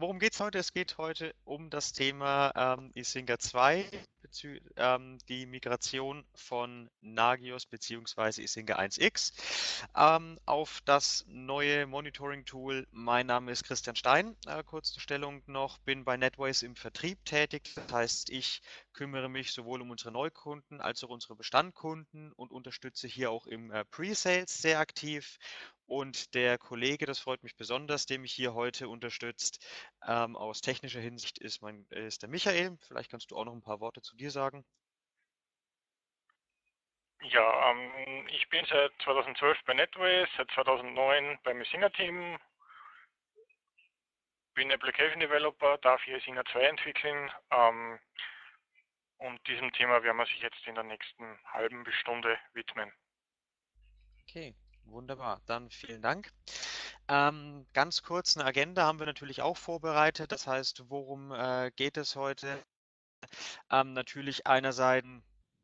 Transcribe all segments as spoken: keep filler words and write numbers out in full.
Worum geht es heute? Es geht heute um das Thema ähm, Icinga zwei, ähm, die Migration von Nagios bzw. Icinga eins X ähm, auf das neue Monitoring-Tool. Mein Name ist Christian Stein, äh, kurz zur Stellung noch, bin bei Netways im Vertrieb tätig. Das heißt, ich kümmere mich sowohl um unsere Neukunden als auch unsere Bestandkunden und unterstütze hier auch im äh, Pre-Sales sehr aktiv. Und der Kollege, das freut mich besonders, der mich hier heute unterstützt, ähm, aus technischer Hinsicht ist, mein, ist der Michael. Vielleicht kannst du auch noch ein paar Worte zu dir sagen. Ja, ähm, ich bin seit zweitausendzwölf bei Netways, seit zweitausendneun beim Singer-Team, bin Application Developer, darf hier Icinga zwei entwickeln. Ähm, und diesem Thema werden wir sich jetzt in der nächsten halben Stunde widmen. Okay. Wunderbar, dann vielen Dank. Ähm, ganz kurz, eine Agenda haben wir natürlich auch vorbereitet. Das heißt, worum äh, geht es heute? Ähm, natürlich einerseits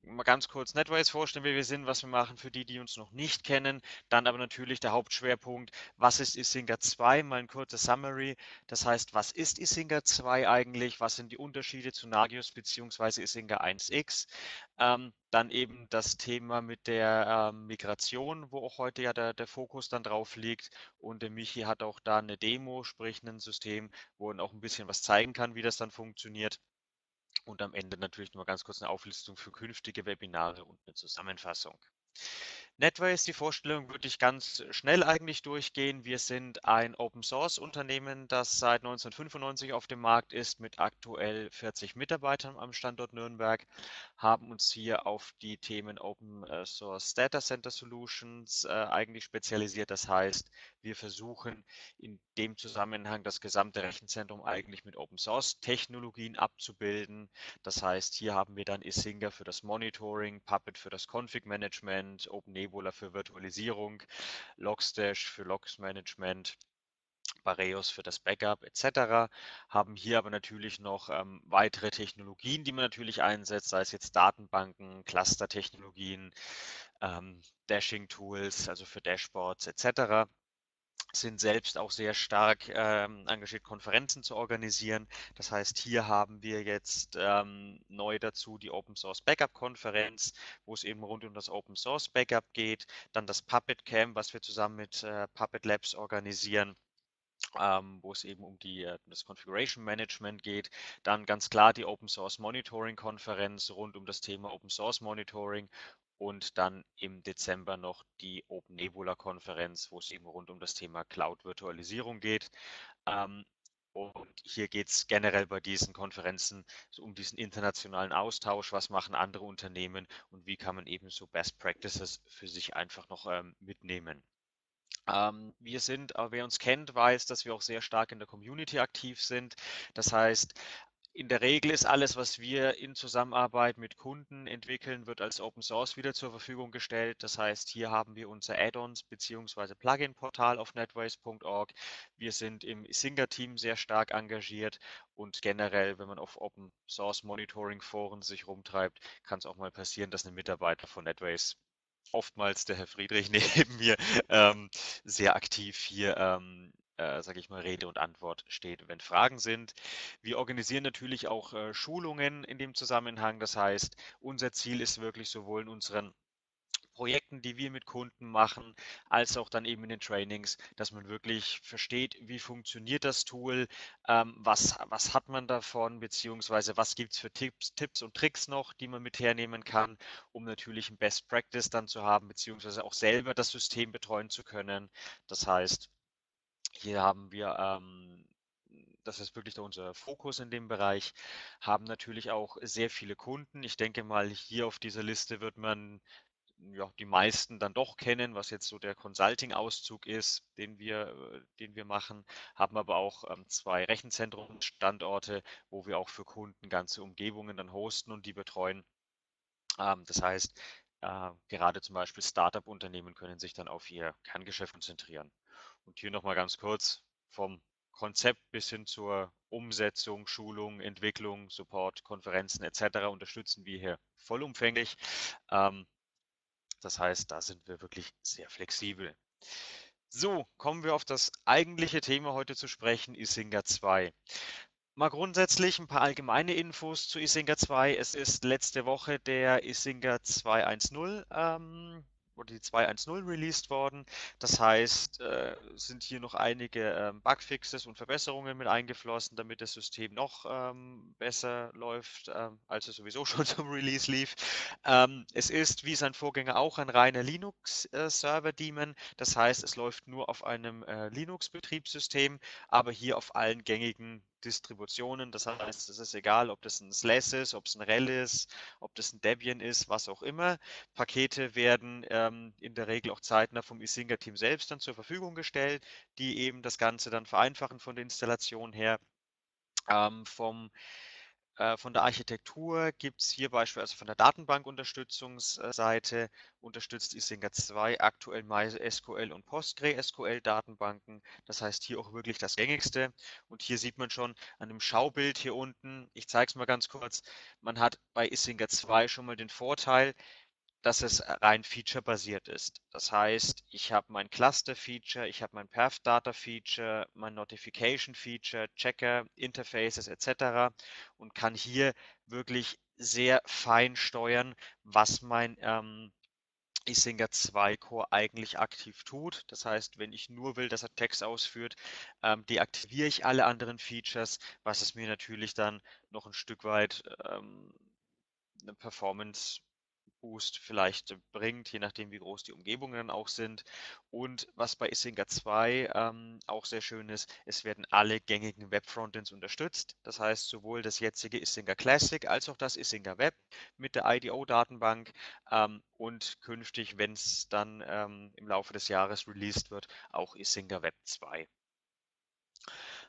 mal ganz kurz Netways vorstellen, wer wir sind, was wir machen für die, die uns noch nicht kennen. Dann aber natürlich der Hauptschwerpunkt, was ist Icinga zwei? Mal ein kurzes Summary. Das heißt, was ist Icinga zwei eigentlich? Was sind die Unterschiede zu Nagios bzw. Icinga eins X? Ähm, Dann eben das Thema mit der äh, Migration, wo auch heute ja der, der Fokus dann drauf liegt. Und der Michi hat auch da eine Demo, sprich ein System, wo er auch ein bisschen was zeigen kann, wie das dann funktioniert. Und am Ende natürlich nur ganz kurz eine Auflistung für künftige Webinare und eine Zusammenfassung. Netways, die Vorstellung würde ich ganz schnell eigentlich durchgehen. Wir sind ein Open-Source-Unternehmen, das seit neunzehnhundertfünfundneunzig auf dem Markt ist, mit aktuell vierzig Mitarbeitern am Standort Nürnberg, haben uns hier auf die Themen Open-Source Data Center Solutions äh, eigentlich spezialisiert. Das heißt, wir versuchen in dem Zusammenhang das gesamte Rechenzentrum eigentlich mit Open-Source-Technologien abzubilden. Das heißt, hier haben wir dann Icinga für das Monitoring, Puppet für das Config-Management, OpenNebula für Virtualisierung, Logstash für Logs-Management, Bareos für das Backup et cetera. Haben hier aber natürlich noch ähm, weitere Technologien, die man natürlich einsetzt, sei es jetzt Datenbanken, Cluster-Technologien, ähm, Dashing-Tools, also für Dashboards et cetera. Sind selbst auch sehr stark ähm, engagiert, Konferenzen zu organisieren. Das heißt, hier haben wir jetzt ähm, neu dazu die Open Source Backup Konferenz, wo es eben rund um das Open Source Backup geht. Dann das Puppet Camp, was wir zusammen mit äh, Puppet Labs organisieren, ähm, wo es eben um die, äh, das Configuration Management geht. Dann ganz klar die Open Source Monitoring Konferenz rund um das Thema Open Source Monitoring. Und dann im Dezember noch die OpenNebula-Konferenz, wo es eben rund um das Thema Cloud-Virtualisierung geht. Ähm, und hier geht es generell bei diesen Konferenzen um diesen internationalen Austausch. Was machen andere Unternehmen und wie kann man eben so Best Practices für sich einfach noch ähm, mitnehmen? Wir sind, wer uns kennt, weiß, dass wir auch sehr stark in der Community aktiv sind. Das heißt, in der Regel ist alles, was wir in Zusammenarbeit mit Kunden entwickeln, wird als Open Source wieder zur Verfügung gestellt. Das heißt, hier haben wir unser Add-ons bzw. Plugin-Portal auf netways punkt org. Wir sind im Icinga-Team sehr stark engagiert und generell, wenn man auf Open Source Monitoring Foren sich rumtreibt, kann es auch mal passieren, dass ein Mitarbeiter von Netways, oftmals der Herr Friedrich neben mir, ähm, sehr aktiv hier ähm, Äh, sage ich mal, Rede und Antwort steht, wenn Fragen sind. Wir organisieren natürlich auch äh, Schulungen in dem Zusammenhang. Das heißt, unser Ziel ist wirklich sowohl in unseren Projekten, die wir mit Kunden machen, als auch dann eben in den Trainings, dass man wirklich versteht, wie funktioniert das Tool, ähm, was, was hat man davon, beziehungsweise was gibt es für Tipps, Tipps und Tricks noch, die man mit hernehmen kann, um natürlich ein Best Practice dann zu haben, beziehungsweise auch selber das System betreuen zu können. Das heißt, hier haben wir, ähm, das ist wirklich unser Fokus in dem Bereich, haben natürlich auch sehr viele Kunden. Ich denke mal, hier auf dieser Liste wird man ja die meisten dann doch kennen, was jetzt so der Consulting-Auszug ist, den wir, den wir machen, haben aber auch ähm, zwei Rechenzentrumsstandorte, wo wir auch für Kunden ganze Umgebungen dann hosten und die betreuen. Ähm, das heißt, äh, gerade zum Beispiel Startup-Unternehmen können sich dann auf ihr Kerngeschäft konzentrieren. Und hier nochmal ganz kurz vom Konzept bis hin zur Umsetzung, Schulung, Entwicklung, Support, Konferenzen et cetera unterstützen wir hier vollumfänglich. Das heißt, da sind wir wirklich sehr flexibel. So, kommen wir auf das eigentliche Thema heute zu sprechen, Icinga zwei. Mal grundsätzlich ein paar allgemeine Infos zu Icinga zwei. Es ist letzte Woche der Icinga zwei Punkt eins Punkt null ähm, oder die zwei Punkt eins Punkt null released worden. Das heißt, äh, sind hier noch einige äh, Bugfixes und Verbesserungen mit eingeflossen, damit das System noch ähm, besser läuft, äh, als es sowieso schon zum Release lief. Ähm, es ist, wie sein Vorgänger auch, ein reiner Linux-Server-Daemon. Äh, das heißt, es läuft nur auf einem äh, Linux-Betriebssystem, aber hier auf allen gängigen Distributionen, das heißt, es ist egal, ob das ein Slash ist, ob es ein RHEL ist, ob das ein Debian ist, was auch immer. Pakete werden ähm, in der Regel auch zeitnah vom Icinga-Team selbst dann zur Verfügung gestellt, die eben das Ganze dann vereinfachen von der Installation her. Ähm, vom Von der Architektur gibt es hier beispielsweise also von der Datenbankunterstützungsseite unterstützt Icinga zwei aktuell MySQL und PostgreSQL-Datenbanken. Das heißt hier auch wirklich das Gängigste. Und hier sieht man schon an dem Schaubild hier unten, ich zeige es mal ganz kurz, man hat bei Icinga zwei schon mal den Vorteil, dass es rein featurebasiert ist. Das heißt, ich habe mein Cluster-Feature, ich habe mein Path-Data-Feature, mein Notification-Feature, Checker, Interfaces et cetera und kann hier wirklich sehr fein steuern, was mein ähm, Icinga zwei Core eigentlich aktiv tut. Das heißt, wenn ich nur will, dass er Text ausführt, ähm, deaktiviere ich alle anderen Features, was es mir natürlich dann noch ein Stück weit ähm, eine Performance Boost vielleicht bringt, je nachdem wie groß die Umgebungen dann auch sind. Und was bei Icinga zwei ähm, auch sehr schön ist, es werden alle gängigen Web-Frontends unterstützt. Das heißt, sowohl das jetzige Icinga Classic als auch das Icinga Web mit der I D O-Datenbank ähm, und künftig, wenn es dann ähm, im Laufe des Jahres released wird, auch Icinga Web zwei.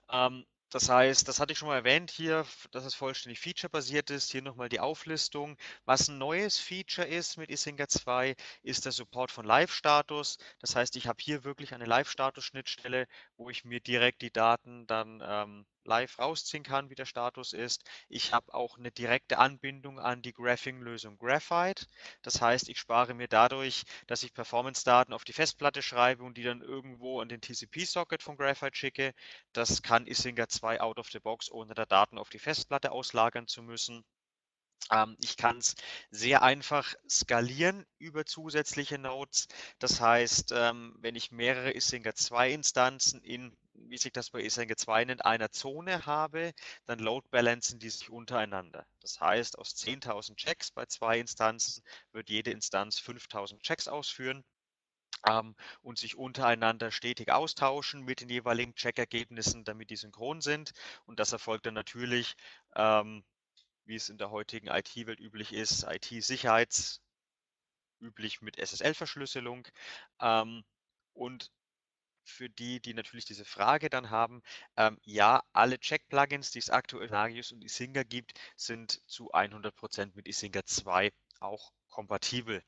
Ähm, Das heißt, das hatte ich schon mal erwähnt hier, dass es vollständig featurebasiert ist. Hier nochmal die Auflistung. Was ein neues Feature ist mit Icinga zwei, ist der Support von Live-Status. Das heißt, ich habe hier wirklich eine Live-Status-Schnittstelle, wo ich mir direkt die Daten dann ähm, live rausziehen kann, wie der Status ist. Ich habe auch eine direkte Anbindung an die Graphing-Lösung Graphite. Das heißt, ich spare mir dadurch, dass ich Performance-Daten auf die Festplatte schreibe und die dann irgendwo an den T C P-Socket von Graphite schicke. Das kann Icinga zwei out of the box, ohne da Daten auf die Festplatte auslagern zu müssen. Ich kann es sehr einfach skalieren über zusätzliche Nodes. Das heißt, wenn ich mehrere Icinga zwei Instanzen in, wie sich das bei Icinga zwei nennt, einer Zone habe, dann load balancen die sich untereinander. Das heißt, aus zehntausend Checks bei zwei Instanzen wird jede Instanz fünftausend Checks ausführen und sich untereinander stetig austauschen mit den jeweiligen Checkergebnissen, damit die synchron sind. Und das erfolgt dann natürlich, wie es in der heutigen I T-Welt üblich ist, I T-Sicherheits, üblich mit S S L-Verschlüsselung. Ähm, und für die, die natürlich diese Frage dann haben, ähm, ja, alle Check-Plugins, die es aktuell Nagios und Icinga gibt, sind zu hundert Prozent mit Icinga zwei auch kompatibel.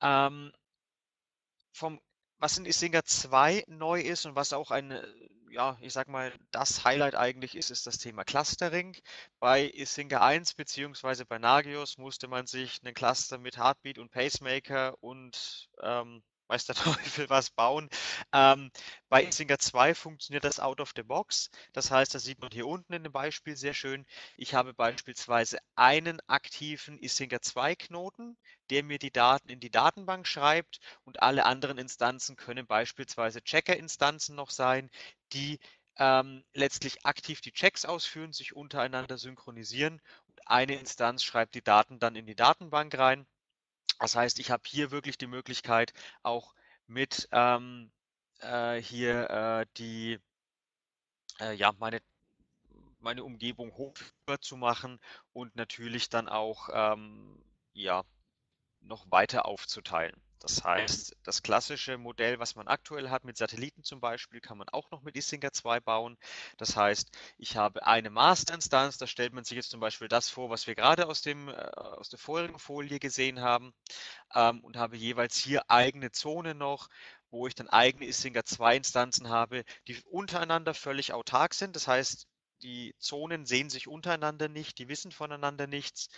Ähm, vom, was in Icinga zwei neu ist und was auch eine, ja, ich sag mal, das Highlight eigentlich ist, ist das Thema Clustering. Bei Icinga eins bzw. bei Nagios musste man sich einen Cluster mit Heartbeat und Pacemaker und ähm, weiß der Teufel was bauen. Ähm, bei Icinga zwei funktioniert das out of the box. Das heißt, das sieht man hier unten in dem Beispiel sehr schön. Ich habe beispielsweise einen aktiven Icinga zwei Knoten, der mir die Daten in die Datenbank schreibt, und alle anderen Instanzen können beispielsweise Checker-Instanzen noch sein, die ähm, letztlich aktiv die Checks ausführen, sich untereinander synchronisieren, und eine Instanz schreibt die Daten dann in die Datenbank rein. Das heißt, ich habe hier wirklich die Möglichkeit, auch mit ähm, äh, hier äh, die, äh, ja, meine, meine Umgebung hochführbar zu machen und natürlich dann auch ähm, ja, noch weiter aufzuteilen. Das heißt, das klassische Modell, was man aktuell hat mit Satelliten zum Beispiel, kann man auch noch mit Icinga zwei bauen. Das heißt, ich habe eine Masterinstanz, da stellt man sich jetzt zum Beispiel das vor, was wir gerade aus, dem, äh, aus der vorherigen Folie gesehen haben, ähm, und habe jeweils hier eigene Zonen noch, wo ich dann eigene Icinga zwei Instanzen habe, die untereinander völlig autark sind. Das heißt, die Zonen sehen sich untereinander nicht, die wissen voneinander nichts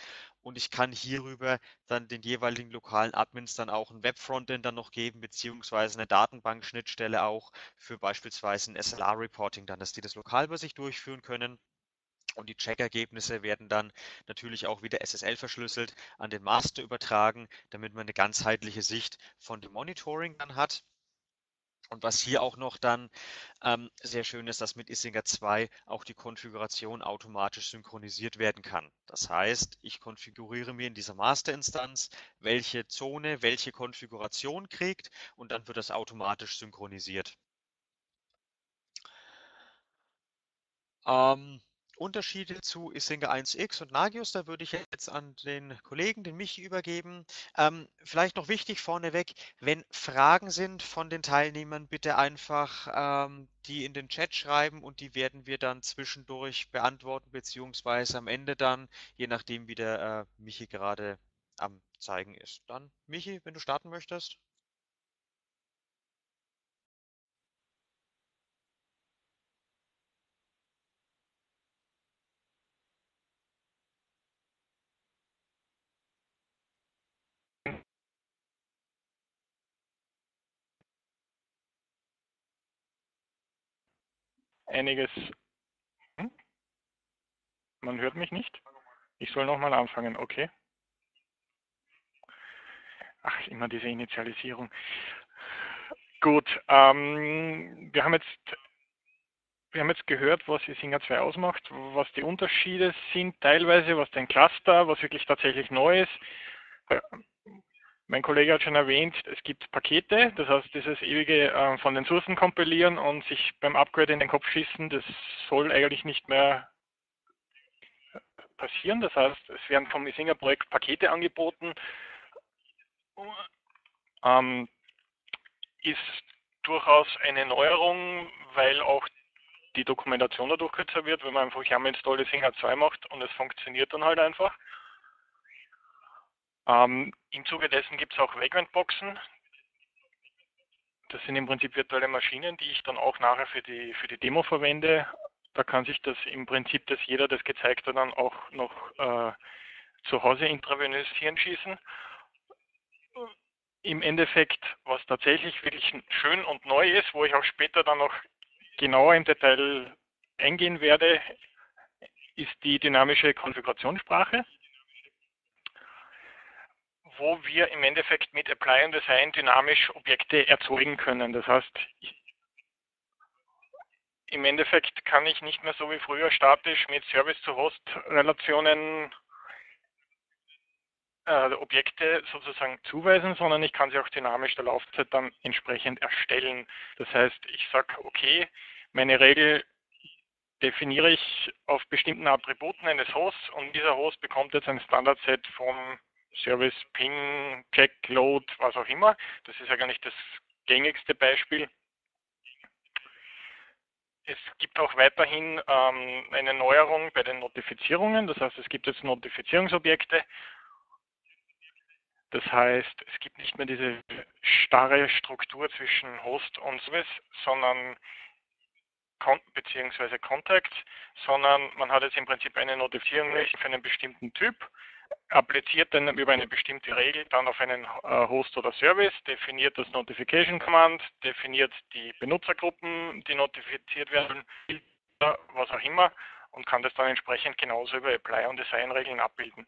und ich kann hierüber dann den jeweiligen lokalen Admins dann auch ein Web-Frontend dann noch geben, beziehungsweise eine Datenbank-Schnittstelle auch für beispielsweise ein S L A-Reporting dann, dass die das lokal bei sich durchführen können. Und die Check-Ergebnisse werden dann natürlich auch wieder S S L verschlüsselt an den Master übertragen, damit man eine ganzheitliche Sicht von dem Monitoring dann hat. Und was hier auch noch dann ähm, sehr schön ist, dass mit Icinga zwei auch die Konfiguration automatisch synchronisiert werden kann. Das heißt, ich konfiguriere mir in dieser Masterinstanz, welche Zone, welche Konfiguration kriegt und dann wird das automatisch synchronisiert. Ähm, Unterschiede zu Icinga eins X und Nagios, da würde ich jetzt an den Kollegen, den Michi, übergeben. Ähm, vielleicht noch wichtig vorneweg, wenn Fragen sind von den Teilnehmern, bitte einfach ähm, die in den Chat schreiben und die werden wir dann zwischendurch beantworten, beziehungsweise am Ende dann, je nachdem wie der äh, Michi gerade am Zeigen ist. Dann, Michi, wenn du starten möchtest. Einiges. Hm? Man hört mich nicht. Ich soll nochmal anfangen, okay. Ach, immer diese Initialisierung. Gut, ähm, wir haben jetzt, wir haben jetzt gehört, was Icinga zwei ausmacht, was die Unterschiede sind teilweise, was dein Cluster, was wirklich tatsächlich neu ist. Mein Kollege hat schon erwähnt, es gibt Pakete, das heißt, dieses ewige äh, von den Sourcen kompilieren und sich beim Upgrade in den Kopf schießen, das soll eigentlich nicht mehr passieren. Das heißt, es werden vom Icinga-Projekt Pakete angeboten. Ähm, ist durchaus eine Neuerung, weil auch die Dokumentation dadurch kürzer wird, wenn man einfach ja mit Install Icinga zwei macht und es funktioniert dann halt einfach. Ähm, Im Zuge dessen gibt es auch Vagrant-Boxen. Das sind im Prinzip virtuelle Maschinen, die ich dann auch nachher für die, für die Demo verwende. Da kann sich das im Prinzip, dass jeder das gezeigt hat, dann auch noch äh, zu Hause intravenös hinschießen. Im Endeffekt, was tatsächlich wirklich schön und neu ist, wo ich auch später dann noch genauer im Detail eingehen werde, ist die dynamische Konfigurationssprache, wo wir im Endeffekt mit Apply und Design dynamisch Objekte erzeugen können. Das heißt, im Endeffekt kann ich nicht mehr so wie früher statisch mit Service-zu-Host-Relationen äh, Objekte sozusagen zuweisen, sondern ich kann sie auch dynamisch der Laufzeit dann entsprechend erstellen. Das heißt, ich sage, okay, meine Regel definiere ich auf bestimmten Attributen eines Hosts und dieser Host bekommt jetzt ein Standardset von Service, Ping, Check, Load, was auch immer. Das ist ja gar nicht das gängigste Beispiel. Es gibt auch weiterhin ähm, eine Neuerung bei den Notifizierungen. Das heißt, es gibt jetzt Notifizierungsobjekte. Das heißt, es gibt nicht mehr diese starre Struktur zwischen Host und Service, sondern beziehungsweise Contact, sondern man hat jetzt im Prinzip eine Notifizierung für einen bestimmten Typ, appliziert dann über eine bestimmte Regel dann auf einen äh, Host oder Service, definiert das Notification Command, definiert die Benutzergruppen, die notifiziert werden, was auch immer, und kann das dann entsprechend genauso über Apply- und Design-Regeln abbilden.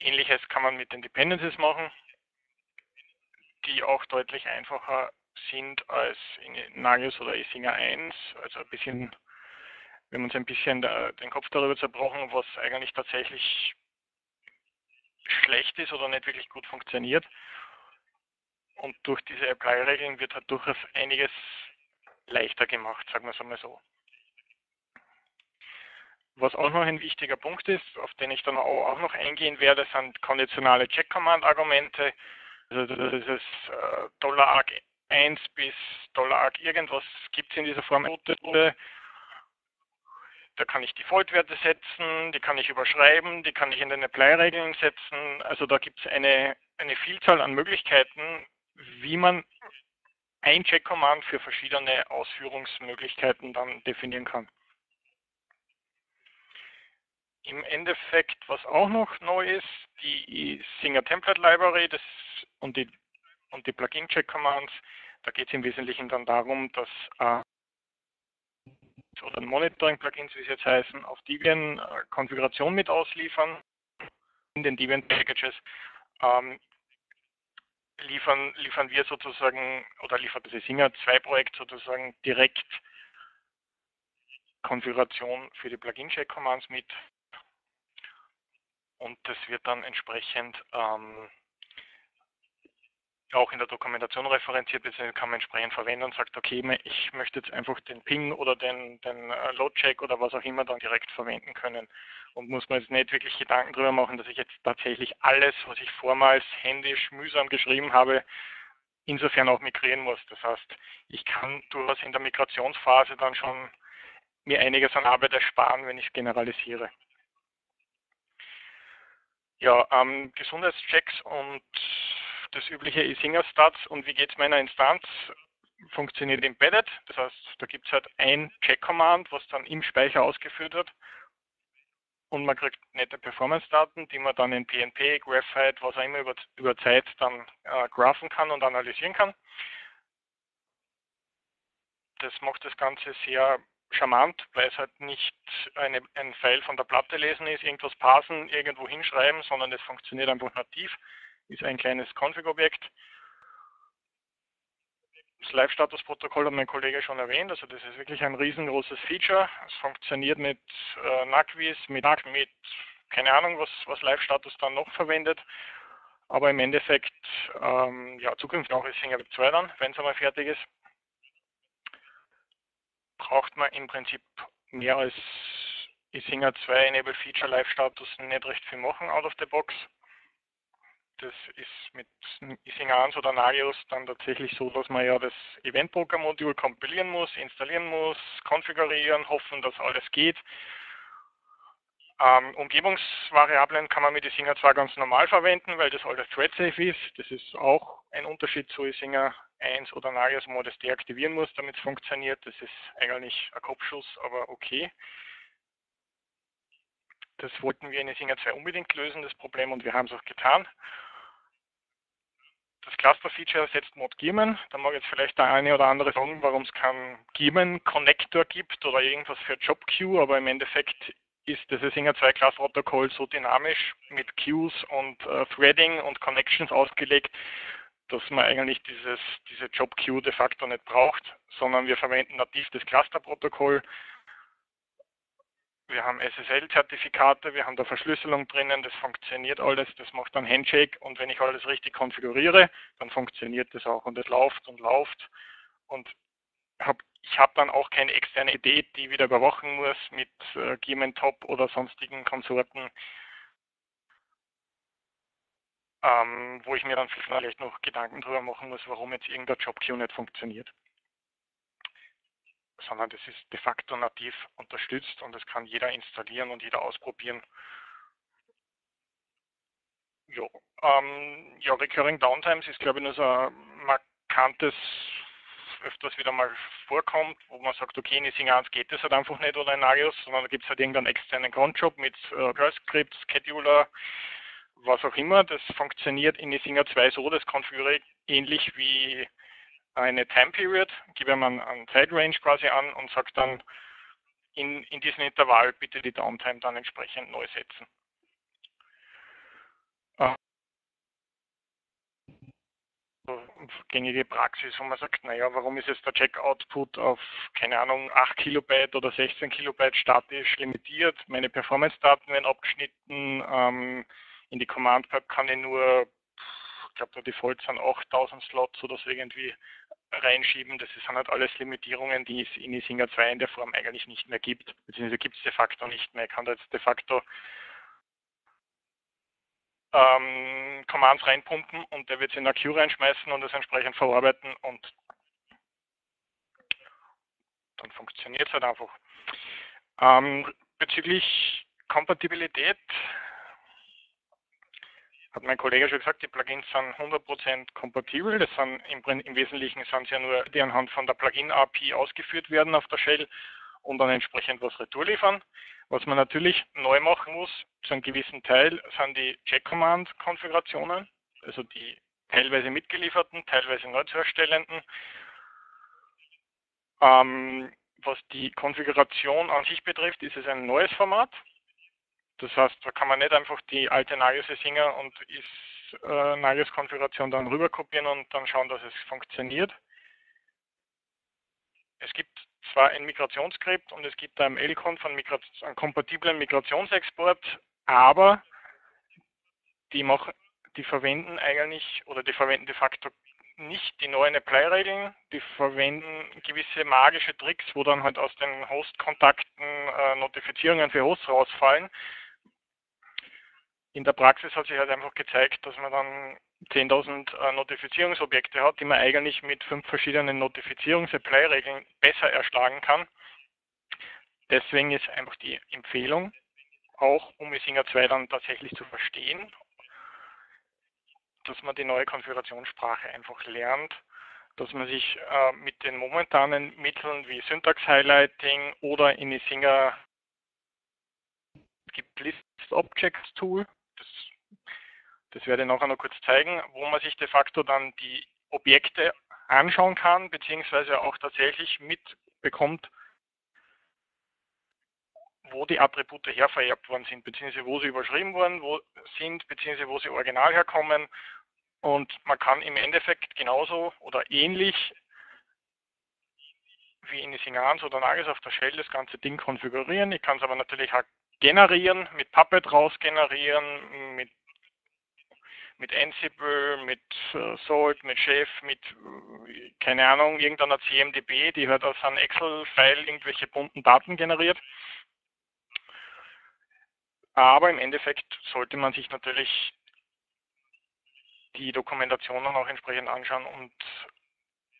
Ähnliches kann man mit den Dependencies machen, die auch deutlich einfacher sind als in Nagios oder Icinga eins, also ein bisschen... Wir haben uns ein bisschen den Kopf darüber zerbrochen, was eigentlich tatsächlich schlecht ist oder nicht wirklich gut funktioniert. Und durch diese Apply-Regeln wird halt durchaus einiges leichter gemacht, sagen wir es einmal so. Was auch noch ein wichtiger Punkt ist, auf den ich dann auch noch eingehen werde, sind konditionale Check-Command-Argumente. Also das ist äh, Dollar Arg eins bis Dollar Arg irgendwas gibt es in dieser Form. Da kann ich Default-Werte setzen, die kann ich überschreiben, die kann ich in den Apply-Regeln setzen. Also da gibt es eine, eine Vielzahl an Möglichkeiten, wie man ein Check-Command für verschiedene Ausführungsmöglichkeiten dann definieren kann. im Endeffekt, was auch noch neu ist, die Icinga Template Library das, und die, und die Plugin-Check-Commands, da geht es im Wesentlichen dann darum, dass äh, oder Monitoring-Plugins, wie es jetzt heißen, auf Debian äh, Konfiguration mit ausliefern, in den Debian-Packages ähm, liefern, liefern wir sozusagen, oder liefert das Icinga zwei Projekt sozusagen direkt Konfiguration für die Plugin-Check-Commands mit und das wird dann entsprechend ähm, auch in der Dokumentation referenziert, beziehungsweise kann man entsprechend verwenden und sagt, okay, ich möchte jetzt einfach den Ping oder den, den Load-Check oder was auch immer dann direkt verwenden können und muss man jetzt nicht wirklich Gedanken darüber machen, dass ich jetzt tatsächlich alles, was ich vormals händisch mühsam geschrieben habe, insofern auch migrieren muss. Das heißt, ich kann durchaus in der Migrationsphase dann schon mir einiges an Arbeit ersparen, wenn ich es generalisiere. Ja, ähm, Gesundheitschecks und das übliche Icinga-Stats und wie geht es meiner Instanz, funktioniert embedded. Das heißt, da gibt es halt ein Check-Command, was dann im Speicher ausgeführt wird und man kriegt nette Performance-Daten, die man dann in P N P, Graphite, was auch immer über, über Zeit dann äh, graphen kann und analysieren kann. Das macht das Ganze sehr charmant, weil es halt nicht eine, ein File von der Platte lesen ist, irgendwas parsen, irgendwo hinschreiben, sondern es funktioniert einfach nativ, ist ein kleines Config-Objekt. Das Live-Status-Protokoll hat mein Kollege schon erwähnt, also das ist wirklich ein riesengroßes Feature. Es funktioniert mit äh, Nagvis, mit N A C, mit keine Ahnung, was, was Live-Status dann noch verwendet, aber im Endeffekt, ähm, ja, zukünftig auch Icinga Web zwei dann, wenn es einmal fertig ist. Braucht man im Prinzip mehr als Icinga zwei Enable Feature Live Status nicht recht viel machen out of the box. Das ist mit Icinga eins oder Nagios dann tatsächlich so, dass man ja das Event-Broker-Modul kompilieren muss, installieren muss, konfigurieren, hoffen, dass alles geht. Ähm, Umgebungsvariablen kann man mit Icinga zwei ganz normal verwenden, weil das alles thread-safe ist. Das ist auch ein Unterschied zu Icinga eins oder Nagios, wo man das deaktivieren muss, damit es funktioniert. Das ist eigentlich ein Kopfschuss, aber okay. Das wollten wir in Icinga zwei unbedingt lösen, das Problem, und wir haben es auch getan. Das Cluster-Feature ersetzt Mod-Gearman. Da mag jetzt vielleicht der eine oder andere sagen, warum es keinen Gearman-Connector gibt oder irgendwas für Job-Queue, aber im Endeffekt ist das Icinga zwei Cluster-Protokoll so dynamisch mit Queues und äh, Threading und Connections ausgelegt, dass man eigentlich dieses, diese Job-Queue de facto nicht braucht, sondern wir verwenden nativ das Cluster-Protokoll. Wir haben S S L-Zertifikate, wir haben da Verschlüsselung drinnen, das funktioniert alles, das macht dann Handshake und wenn ich alles richtig konfiguriere, dann funktioniert das auch und es läuft und läuft und hab, ich habe dann auch keine externe Idee, die ich wieder überwachen muss mit äh, Gearman-Top oder sonstigen Konsorten, ähm, wo ich mir dann vielleicht noch Gedanken drüber machen muss, warum jetzt irgendein Job-Queue nicht funktioniert. Sondern das ist de facto nativ unterstützt und das kann jeder installieren und jeder ausprobieren. Jo. Ähm, ja, Recurring Downtimes ist, glaube ich, nur so ein markantes, öfters wieder mal vorkommt, wo man sagt, okay, in Icinga eins geht das halt einfach nicht oder in Nagios, sondern da gibt es halt irgendeinen externen Cronjob mit äh, Perl-Script, Scheduler, was auch immer. Das funktioniert in Icinga zwei so, das konfiguriert ähnlich wie eine Time Period, gebe man einen Time Range quasi an und sagt dann in, in diesem Intervall bitte die Downtime dann entsprechend neu setzen. Gängige Praxis, wo man sagt, naja, warum ist jetzt der Check-Output auf, keine Ahnung, acht Kilobyte oder sechzehn Kilobyte statisch limitiert, meine Performance-Daten werden abgeschnitten, ähm, in die Command-Pipe kann ich nur, ich glaube, da Default sind auch tausend Slots oder so irgendwie reinschieben. Das sind halt alles Limitierungen, die es in Icinga zwei in der Form eigentlich nicht mehr gibt, beziehungsweise gibt es de facto nicht mehr. Ich kann da jetzt de facto ähm, Commands reinpumpen und der wird es in der Queue reinschmeißen und das entsprechend verarbeiten und dann funktioniert es halt einfach. Ähm, bezüglich Kompatibilität hat mein Kollege schon gesagt, die Plugins sind hundert Prozent kompatibel. Das sind im, im Wesentlichen sind sie ja nur, die anhand von der Plugin A P I ausgeführt werden auf der Shell und dann entsprechend was retour liefern. Was man natürlich neu machen muss, zu einem gewissen Teil, sind die Check-Command-Konfigurationen, also die teilweise mitgelieferten, teilweise neu zu erstellenden. Ähm, was die Konfiguration an sich betrifft, ist es ein neues Format. Das heißt, da kann man nicht einfach die alte Nagios-Icinga und äh, Nagios-Konfiguration dann rüber kopieren und dann schauen, dass es funktioniert. Es gibt zwar ein Migrationsskript und es gibt einem LConf einen, Migra einen kompatiblen Migrationsexport, aber die, machen, die verwenden eigentlich oder die verwenden de facto nicht die neuen Apply-Regeln, die verwenden gewisse magische Tricks, wo dann halt aus den Host-Kontakten äh, Notifizierungen für Hosts rausfallen. In der Praxis hat sich halt einfach gezeigt, dass man dann zehntausend äh, Notifizierungsobjekte hat, die man eigentlich mit fünf verschiedenen Notifizierungs-Apply-Regeln besser erschlagen kann. Deswegen ist einfach die Empfehlung, auch um Icinga zwei dann tatsächlich zu verstehen, dass man die neue Konfigurationssprache einfach lernt, dass man sich äh, mit den momentanen Mitteln wie Syntax-Highlighting oder in Icinga gibt List-Objects-Tool, das, das werde ich nachher noch kurz zeigen, wo man sich de facto dann die Objekte anschauen kann, beziehungsweise auch tatsächlich mitbekommt, wo die Attribute hervererbt worden sind, beziehungsweise wo sie überschrieben worden wo sind, beziehungsweise wo sie original herkommen. Und man kann im Endeffekt genauso oder ähnlich wie in Icinga eins oder Nagios auf der Shell das ganze Ding konfigurieren. Ich kann es aber natürlich auch generieren, mit Puppet raus generieren, mit, mit Ansible, mit äh, Salt, mit Chef, mit, äh, keine Ahnung, irgendeiner C M D B, die halt aus einem Excel-File irgendwelche bunten Daten generiert. Aber im Endeffekt sollte man sich natürlich die Dokumentationen auch entsprechend anschauen und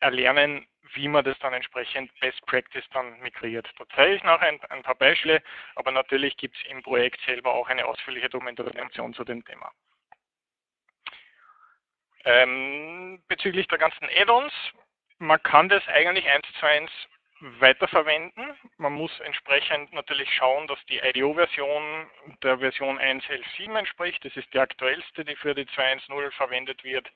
erlernen, wie man das dann entsprechend Best Practice dann migriert. Da zeige ich nachher ein, ein paar Beispiele, aber natürlich gibt es im Projekt selber auch eine ausführliche Dokumentation zu dem Thema. Ähm, bezüglich der ganzen Add-ons, man kann das eigentlich eins zu eins weiterverwenden. Man muss entsprechend natürlich schauen, dass die I D O-Version der Version eins Punkt elf Punkt sieben entspricht. Das ist die aktuellste, die für die zwei Punkt eins Punkt null verwendet wird.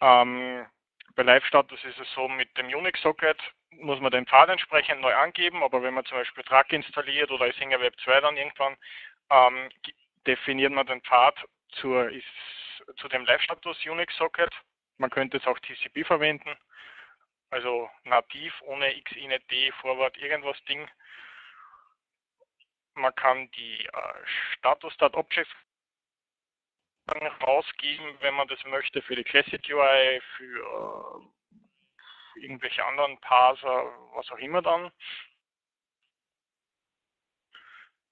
Ähm, bei Live-Status ist es so, mit dem Unix-Socket muss man den Pfad entsprechend neu angeben, aber wenn man zum Beispiel Track installiert oder Icinga Web zwei dann irgendwann, ähm, definiert man den Pfad zur, ist, zu dem Live-Status Unix-Socket. Man könnte es auch T C P verwenden. Also nativ, ohne X I N E T, Forward, irgendwas Ding. Man kann die äh, Status-Start-Objects rausgeben, wenn man das möchte, für die Classic U I, für äh, irgendwelche anderen Parser, was auch immer dann.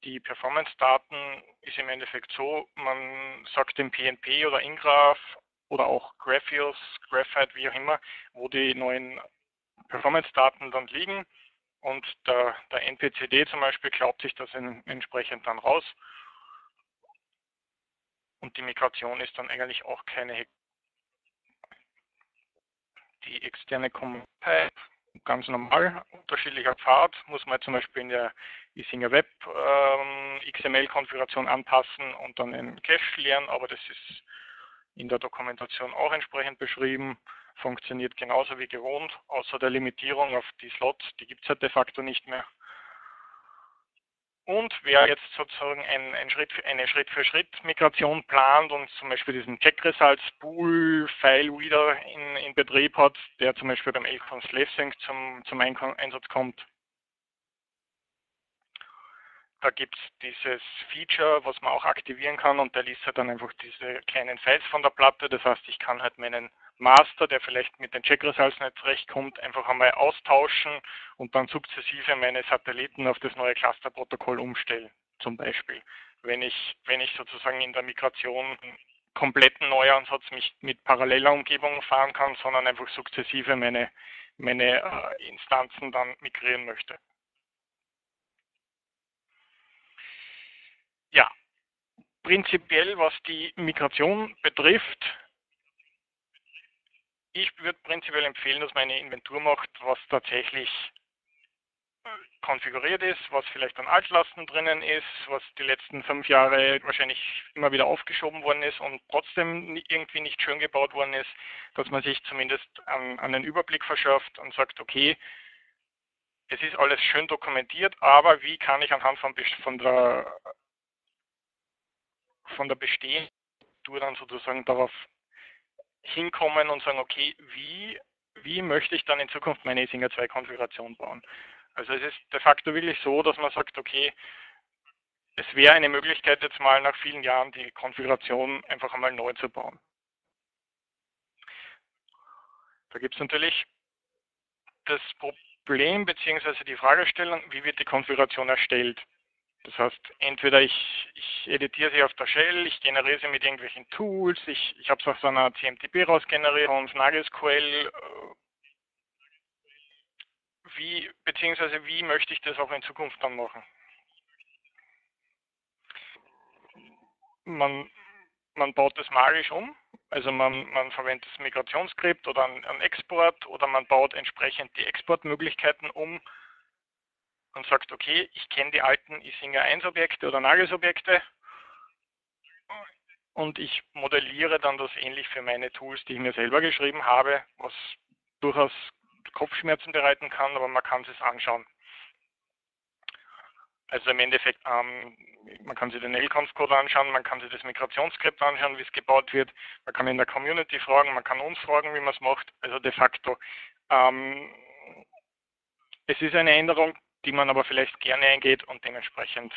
Die Performance-Daten ist im Endeffekt so, man sagt dem P N P oder Ingraph, oder auch Graphite, Graphite, wie auch immer, wo die neuen Performance-Daten dann liegen. Und der, der N P C D zum Beispiel glaubt sich das in, entsprechend dann raus. Und die Migration ist dann eigentlich auch keine. Die externe Command-Pipe, ganz normal, unterschiedlicher Pfad, muss man zum Beispiel in der Icinga Web ähm, X M L-Konfiguration anpassen und dann einen Cache leeren, aber das ist in der Dokumentation auch entsprechend beschrieben, funktioniert genauso wie gewohnt, außer der Limitierung auf die Slots, die gibt es halt de facto nicht mehr. Und wer jetzt sozusagen ein, ein Schritt, eine Schritt-für-Schritt-Migration plant und zum Beispiel diesen Check-Result-Spool-File-Reader in, in Betrieb hat, der zum Beispiel beim LConf SlaveSync zum, zum Einsatz kommt, da gibt es dieses Feature, was man auch aktivieren kann und der liest halt dann einfach diese kleinen Files von der Platte. Das heißt, ich kann halt meinen Master, der vielleicht mit den Check-Results nicht zurechtkommt, einfach einmal austauschen und dann sukzessive meine Satelliten auf das neue Clusterprotokoll umstellen, zum Beispiel. Wenn ich, wenn ich sozusagen in der Migration einen kompletten Neuansatz mich mit paralleler Umgebung fahren kann, sondern einfach sukzessive meine, meine äh, Instanzen dann migrieren möchte. Ja, prinzipiell, was die Migration betrifft, ich würde prinzipiell empfehlen, dass man eine Inventur macht, was tatsächlich konfiguriert ist, was vielleicht an Altlasten drinnen ist, was die letzten fünf Jahre wahrscheinlich immer wieder aufgeschoben worden ist und trotzdem irgendwie nicht schön gebaut worden ist, dass man sich zumindest an, an den Überblick verschafft und sagt, okay, es ist alles schön dokumentiert, aber wie kann ich anhand von, von, der, von der bestehenden Struktur dann sozusagen darauf hinkommen und sagen, okay, wie, wie möchte ich dann in Zukunft meine Icinga zwei Konfiguration bauen? Also es ist de facto wirklich so, dass man sagt, okay, es wäre eine Möglichkeit jetzt mal nach vielen Jahren die Konfiguration einfach einmal neu zu bauen. Da gibt es natürlich das Problem bzw. die Fragestellung, wie wird die Konfiguration erstellt? Das heißt, entweder ich, ich editiere sie auf der Shell, ich generiere sie mit irgendwelchen Tools, ich, ich habe es aus so einer C M D B rausgeneriert und Nagios Q L, Wie, beziehungsweise wie möchte ich das auch in Zukunft dann machen? Man, man baut das magisch um, also man, man verwendet das Migrationsskript oder einen Export oder man baut entsprechend die Exportmöglichkeiten um und sagt, okay, ich kenne die alten Icinga eins Objekte oder Nagios Objekte und ich modelliere dann das ähnlich für meine Tools, die ich mir selber geschrieben habe, was durchaus Kopfschmerzen bereiten kann, aber man kann es anschauen. Also im Endeffekt, ähm, man kann sich den L conf Code anschauen, man kann sich das Migrationsskript anschauen, wie es gebaut wird, man kann in der Community fragen, man kann uns fragen, wie man es macht, also de facto. Ähm, es ist eine Änderung, die man aber vielleicht gerne eingeht und dementsprechend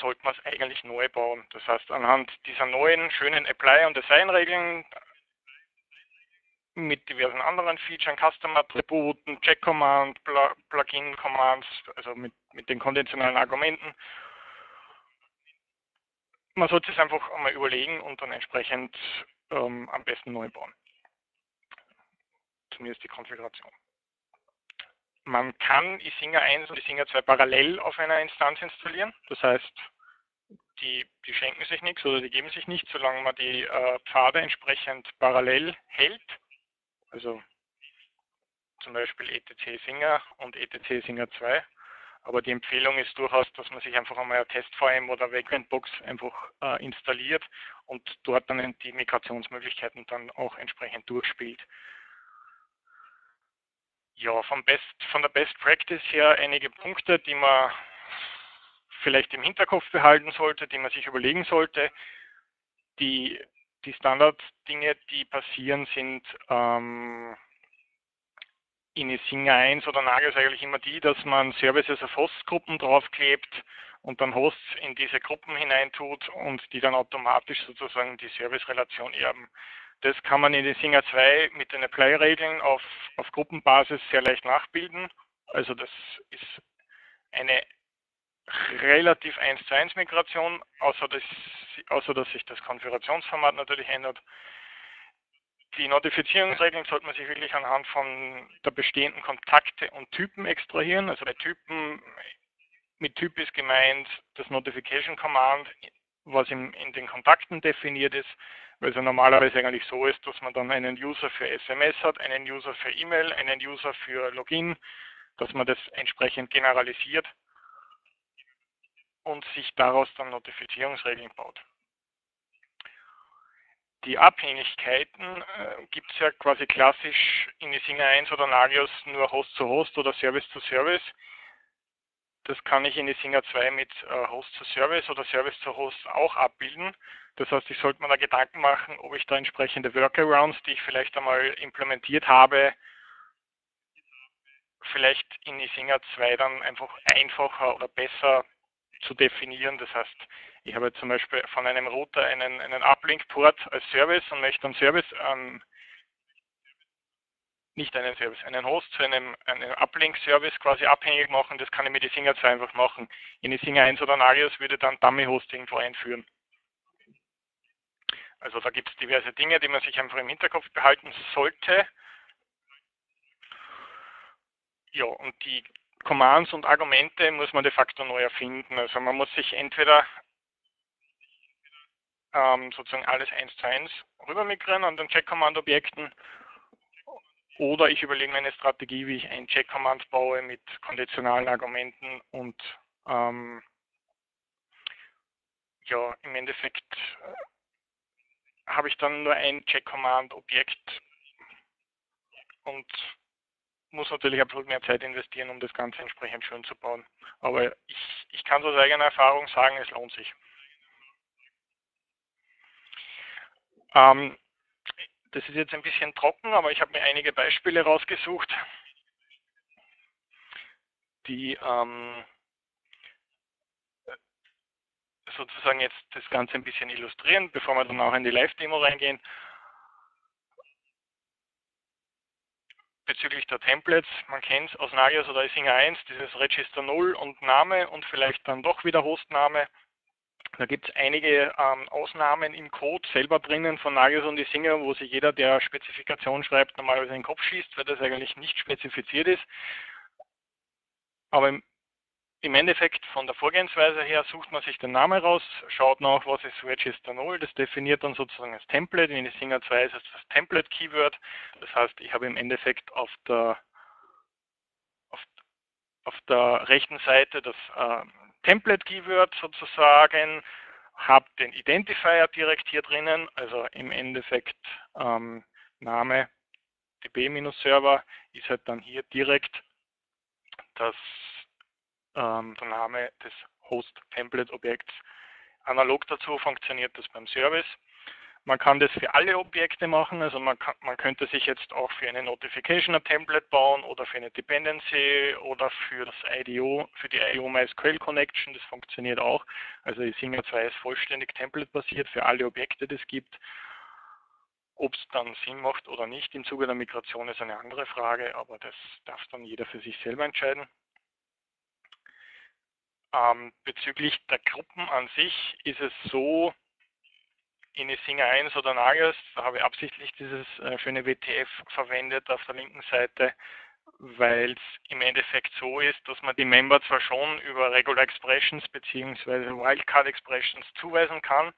sollte man es eigentlich neu bauen. Das heißt, anhand dieser neuen, schönen Apply- und Design-Regeln mit diversen anderen Features, Custom-Attributen, Check-Command, Plugin-Commands, also mit, mit den konventionellen Argumenten. Man sollte es einfach einmal überlegen und dann entsprechend ähm, am besten neu bauen. Zumindest die Konfiguration. Man kann Icinga eins und Icinga zwei parallel auf einer Instanz installieren. Das heißt, Die, die schenken sich nichts oder die geben sich nichts, solange man die äh, Pfade entsprechend parallel hält. Also zum Beispiel E T C Icinga und E T C Icinga zwei. Aber die Empfehlung ist durchaus, dass man sich einfach einmal eine Test V M oder Vagrant-Box einfach äh, installiert und dort dann die Migrationsmöglichkeiten dann auch entsprechend durchspielt. Ja, vom Best, von der Best Practice her einige Punkte, die man vielleicht im Hinterkopf behalten sollte, die man sich überlegen sollte. Die, die Standarddinge, die passieren, sind ähm, in Icinga eins oder Nagios eigentlich immer die, dass man Services auf Host-Gruppen draufklebt und dann Hosts in diese Gruppen hineintut und die dann automatisch sozusagen die Service-Relation erben. Das kann man in Icinga zwei mit den Apply-Regeln auf, auf Gruppenbasis sehr leicht nachbilden. Also das ist eine relativ eins zu eins Migration, außer dass, außer dass sich das Konfigurationsformat natürlich ändert. Die Notifizierungsregeln sollte man sich wirklich anhand von der bestehenden Kontakte und Typen extrahieren. Also bei Typen, mit Typ ist gemeint das Notification Command, was in, in den Kontakten definiert ist, weil es ja normalerweise eigentlich so ist, dass man dann einen User für S M S hat, einen User für E-Mail, einen User für Login, dass man das entsprechend generalisiert und sich daraus dann Notifizierungsregeln baut. Die Abhängigkeiten äh, gibt es ja quasi klassisch in Icinga eins oder Nagios nur Host zu Host oder Service zu Service. Das kann ich in Icinga zwei mit äh, Host zu Service oder Service zu Host auch abbilden. Das heißt, ich sollte mir da Gedanken machen, ob ich da entsprechende Workarounds, die ich vielleicht einmal implementiert habe, vielleicht in Icinga zwei dann einfach einfacher oder besser zu definieren. Das heißt, ich habe zum Beispiel von einem Router einen, einen Uplink-Port als Service und möchte einen Service, ähm, nicht einen Service, einen Host zu einem, einem Uplink-Service quasi abhängig machen. Das kann ich mit Icinga zwei einfach machen. In Icinga eins oder Nagios würde dann Dummy-Host irgendwo einführen. Also da gibt es diverse Dinge, die man sich einfach im Hinterkopf behalten sollte. Ja, und die Commands und Argumente muss man de facto neu erfinden. Also man muss sich entweder ähm, sozusagen alles eins zu eins rüber migrieren an den Check-Command-Objekten Oder ich überlege mir eine Strategie, wie ich einen Check-Command baue mit konditionalen Argumenten und ähm, ja, im Endeffekt äh, habe ich dann nur ein Check-Command-Objekt und muss natürlich absolut mehr Zeit investieren, um das Ganze entsprechend schön zu bauen. Aber ich, ich kann aus eigener Erfahrung sagen, es lohnt sich. Ähm, Das ist jetzt ein bisschen trocken, aber ich habe mir einige Beispiele rausgesucht, die ähm, sozusagen jetzt das Ganze ein bisschen illustrieren, bevor wir dann auch in die Live-Demo reingehen. Bezüglich der Templates, man kennt es aus Nagios oder Icinga eins, dieses Register null und Name und vielleicht dann doch wieder Hostname. Da gibt es einige ähm, Ausnahmen im Code selber drinnen von Nagios und Icinga, wo sich jeder, der Spezifikation schreibt, normalerweise in den Kopf schießt, weil das eigentlich nicht spezifiziert ist. Aber im, im Endeffekt von der Vorgehensweise her sucht man sich den Namen raus, schaut nach, was ist Register null, das definiert dann sozusagen das Template. In Icinga zwei ist es das Template-Keyword, das heißt, ich habe im Endeffekt auf der, auf, auf der rechten Seite das äh, Template-Keyword sozusagen, habe den Identifier direkt hier drinnen, also im Endeffekt ähm, Name db-server ist halt dann hier direkt das, ähm, der Name des Host-Template-Objekts. Analog dazu funktioniert das beim Service. Man kann das für alle Objekte machen, also man, kann, man könnte sich jetzt auch für eine Notification ein Template bauen oder für eine Dependency oder für das I D O, für die I D O MySQL Connection, das funktioniert auch. Also Icinga zwei ist vollständig Template-basiert für alle Objekte, die es gibt. Ob es dann Sinn macht oder nicht im Zuge der Migration ist eine andere Frage, aber das darf dann jeder für sich selber entscheiden. Ähm, bezüglich der Gruppen an sich ist es so, in Icinga eins oder Nagios, da habe ich absichtlich dieses schöne W T F verwendet auf der linken Seite, weil es im Endeffekt so ist, dass man die Member zwar schon über Regular Expressions bzw. Wildcard Expressions zuweisen kann,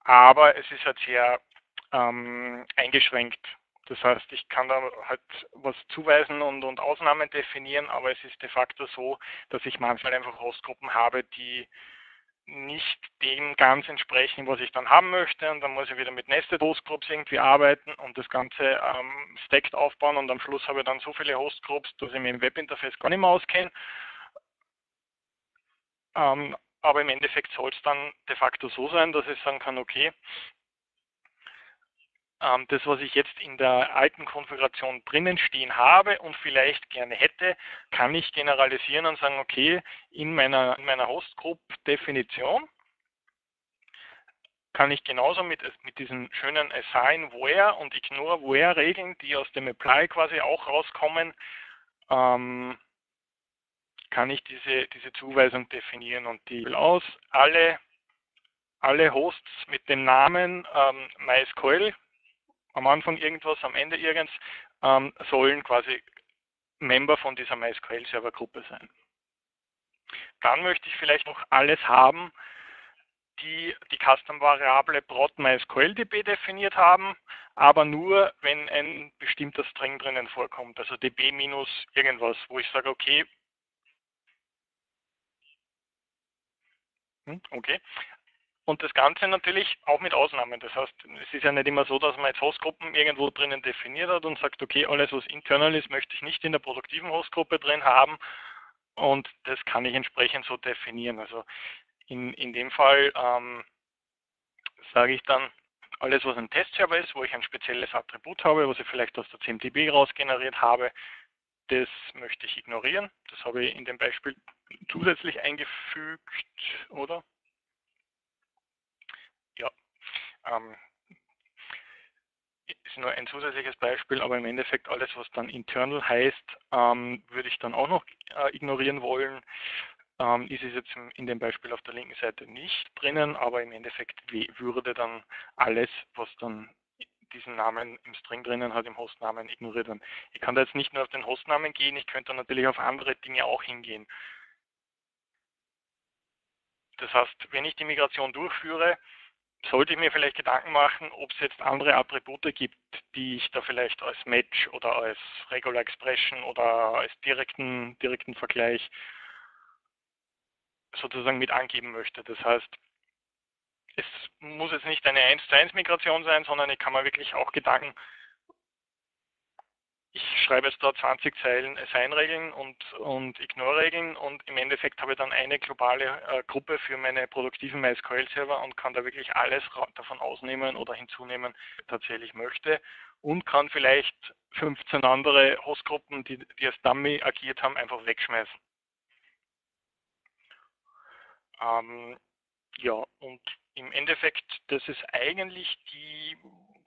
aber es ist halt sehr ähm, eingeschränkt. Das heißt, ich kann da halt was zuweisen und, und Ausnahmen definieren, aber es ist de facto so, dass ich manchmal einfach Hostgruppen habe, die nicht dem ganz entsprechen, was ich dann haben möchte, und dann muss ich wieder mit Nested Hostgroups irgendwie arbeiten und das Ganze ähm, stacked aufbauen, und am Schluss habe ich dann so viele Hostgroups, dass ich mich im Webinterface gar nicht mehr auskenne. Ähm, aber im Endeffekt soll es dann de facto so sein, dass ich sagen kann, okay, ähm, das, was ich jetzt in der alten Konfiguration drinnen stehen habe und vielleicht gerne hätte, kann ich generalisieren und sagen, okay, in meiner, in meiner Hostgroup-Definition kann ich genauso mit, mit diesen schönen Assign-Where und Ignore-Where-Regeln, die aus dem Apply quasi auch rauskommen, ähm, kann ich diese, diese Zuweisung definieren, und die will aus alle, alle Hosts mit dem Namen ähm, MySQL, am Anfang irgendwas, am Ende irgends, ähm, sollen quasi Member von dieser MySQL-Server-Gruppe sein. Dann möchte ich vielleicht noch alles haben, die die Custom-Variable prot MySQL-db definiert haben, aber nur, wenn ein bestimmter String drinnen vorkommt, also db minus irgendwas, wo ich sage, okay, hm, okay, und das Ganze natürlich auch mit Ausnahmen. Das heißt, es ist ja nicht immer so, dass man jetzt Hostgruppen irgendwo drinnen definiert hat und sagt, okay, alles was internal ist, möchte ich nicht in der produktiven Hostgruppe drin haben, und das kann ich entsprechend so definieren. Also in, in dem Fall ähm, sage ich dann, alles was ein Testserver ist, wo ich ein spezielles Attribut habe, was ich vielleicht aus der C M D B rausgeneriert habe, das möchte ich ignorieren. Das habe ich in dem Beispiel zusätzlich eingefügt, oder? Ähm, ist nur ein zusätzliches Beispiel, aber im Endeffekt alles, was dann internal heißt, ähm, würde ich dann auch noch äh, ignorieren wollen. Ähm, ist es jetzt in dem Beispiel auf der linken Seite nicht drinnen, aber im Endeffekt würde dann alles, was dann diesen Namen im String drinnen hat, im Hostnamen ignoriert werden. Ich kann da jetzt nicht nur auf den Hostnamen gehen, ich könnte natürlich auf andere Dinge auch hingehen. Das heißt, wenn ich die Migration durchführe, sollte ich mir vielleicht Gedanken machen, ob es jetzt andere Attribute gibt, die ich da vielleicht als Match oder als Regular Expression oder als direkten, direkten Vergleich sozusagen mit angeben möchte. Das heißt, es muss jetzt nicht eine eins zu eins Migration sein, sondern ich kann mir wirklich auch Gedanken, ich schreibe jetzt da zwanzig Zeilen Assign-Regeln und, und Ignore-Regeln und im Endeffekt habe ich dann eine globale äh, Gruppe für meine produktiven MySQL-Server und kann da wirklich alles davon ausnehmen oder hinzunehmen, tatsächlich möchte, und kann vielleicht fünfzehn andere Hostgruppen, die, die als Dummy agiert haben, einfach wegschmeißen. Ähm, ja, und im Endeffekt, das ist eigentlich die...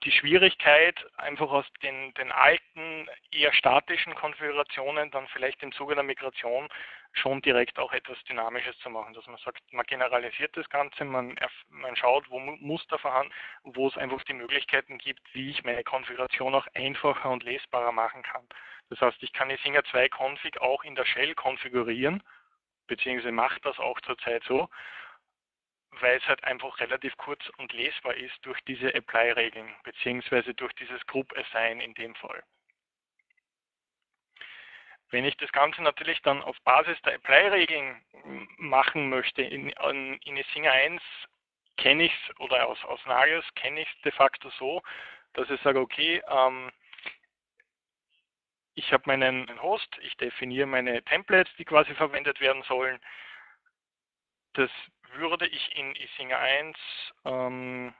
die Schwierigkeit, einfach aus den, den alten, eher statischen Konfigurationen dann vielleicht im Zuge der Migration schon direkt auch etwas Dynamisches zu machen, dass man sagt, man generalisiert das Ganze, man, man schaut, wo Muster vorhanden, wo es einfach die Möglichkeiten gibt, wie ich meine Konfiguration auch einfacher und lesbarer machen kann. Das heißt, ich kann die Icinga zwei Config auch in der Shell konfigurieren, beziehungsweise macht das auch zurzeit so, weil es halt einfach relativ kurz und lesbar ist durch diese Apply-Regeln, beziehungsweise durch dieses Group-Assign in dem Fall. Wenn ich das Ganze natürlich dann auf Basis der Apply-Regeln machen möchte, in, in Icinga eins kenne ich es, oder aus, aus Nagios kenne ich es de facto so, dass ich sage, okay, ähm, ich habe meinen Host, ich definiere meine Templates, die quasi verwendet werden sollen. Das würde ich in Icinga eins ähm